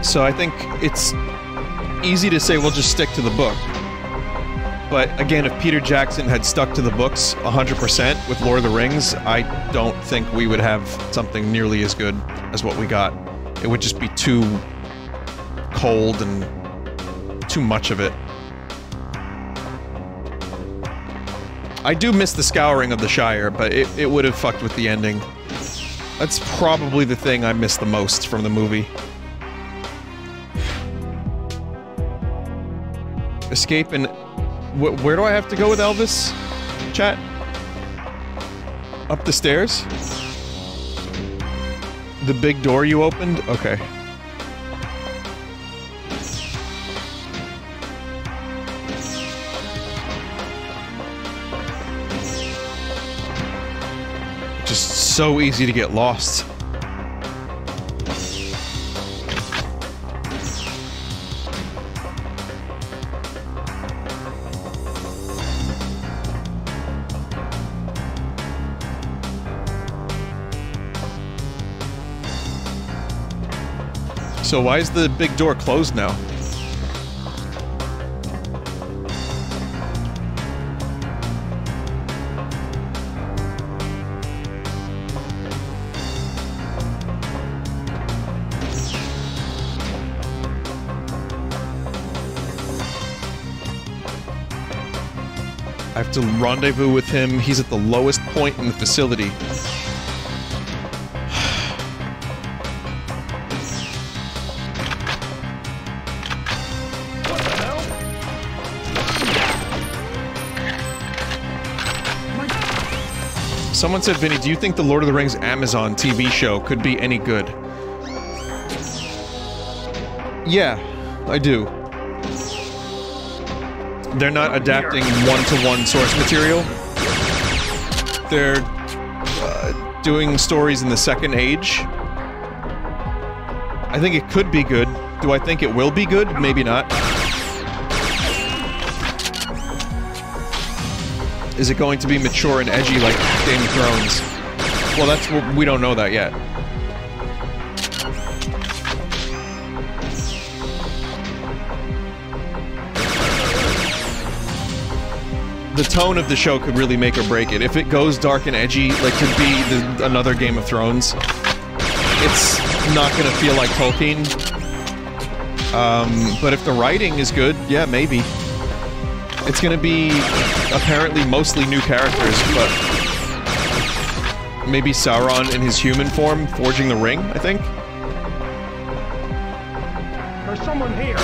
So I think it's easy to say we'll just stick to the book. But again, if Peter Jackson had stuck to the books one hundred percent with Lord of the Rings, I don't think we would have something nearly as good as what we got. It would just be too cold and too much of it. I do miss the scouring of the Shire, but it, it would have fucked with the ending. That's probably the thing I miss the most from the movie. Escape and... Where do I have to go with Elvis? Chat? Up the stairs? The big door you opened? Okay. Just so easy to get lost. So why is the big door closed now? I have to rendezvous with him. He's at the lowest point in the facility. Someone said, Vinny, do you think the Lord of the Rings Amazon T V show could be any good? Yeah, I do. They're not adapting one-to-one source material. They're uh, doing stories in the Second Age. I think it could be good. Do I think it will be good? Maybe not. Is it going to be mature and edgy like Game of Thrones? Well, that's what we don't know that yet. the tone of the show could really make or break it. If it goes dark and edgy, like, could be the, another Game of Thrones, it's not gonna feel like Tolkien. Um, but if the writing is good, yeah, maybe. It's gonna be apparently mostly new characters, but maybe Sauron in his human form forging the ring, I think? There's someone here!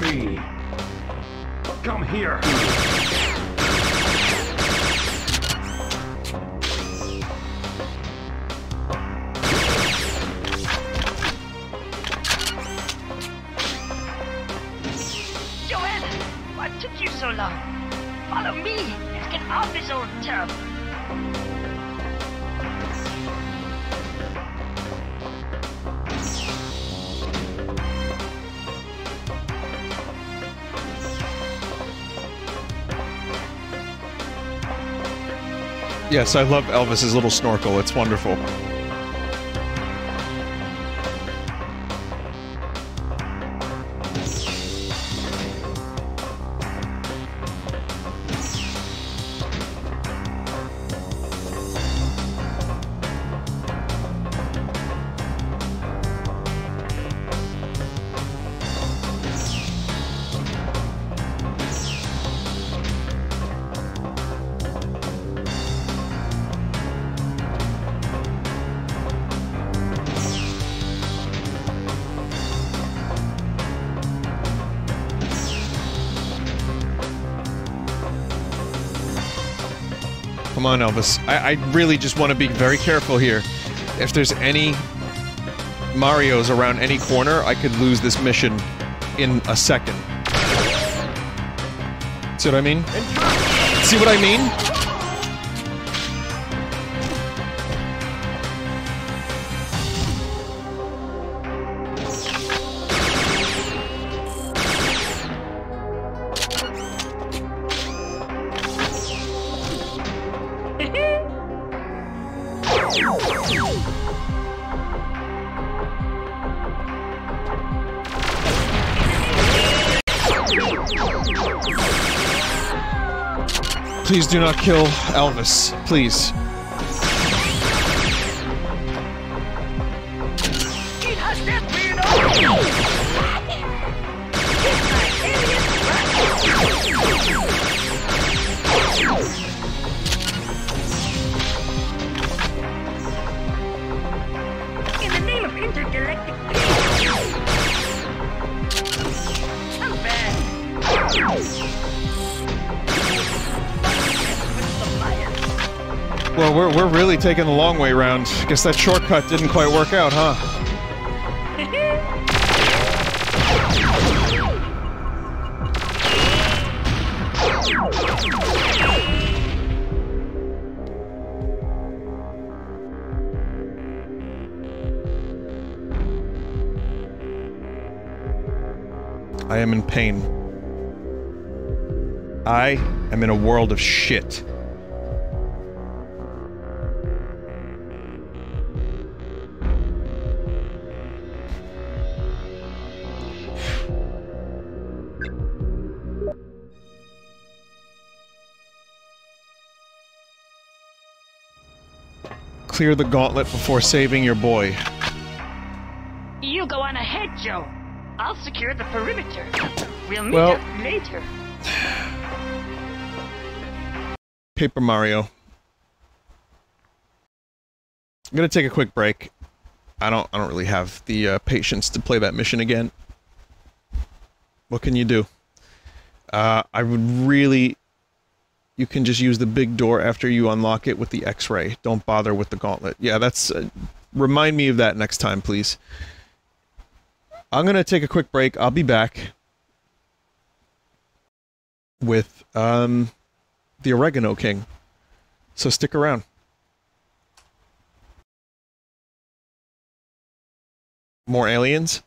Me. Come here! Follow me and get off this old tub. Yes, I love Elvis's little snorkel. It's wonderful. Come on, Elvis. I, I really just want to be very careful here. If there's any Marios around any corner, I could lose this mission in a second. See what I mean? See what I mean? Please do not kill Elvis, please. Taking the long way round. Guess that shortcut didn't quite work out, huh? I am in pain. I am in a world of shit. Clear the gauntlet before saving your boy. You go on ahead, Joe. I'll secure the perimeter. We'll meet well, up later. Paper Mario. I'm gonna take a quick break. I don't. I don't really have the uh, patience to play that mission again. What can you do? Uh, I would really. You can just use the big door after you unlock it with the X-ray. Don't bother with the gauntlet. Yeah, that's... Uh, remind me of that next time, please. I'm gonna take a quick break. I'll be back with, um, the Oregano King. So stick around. More aliens?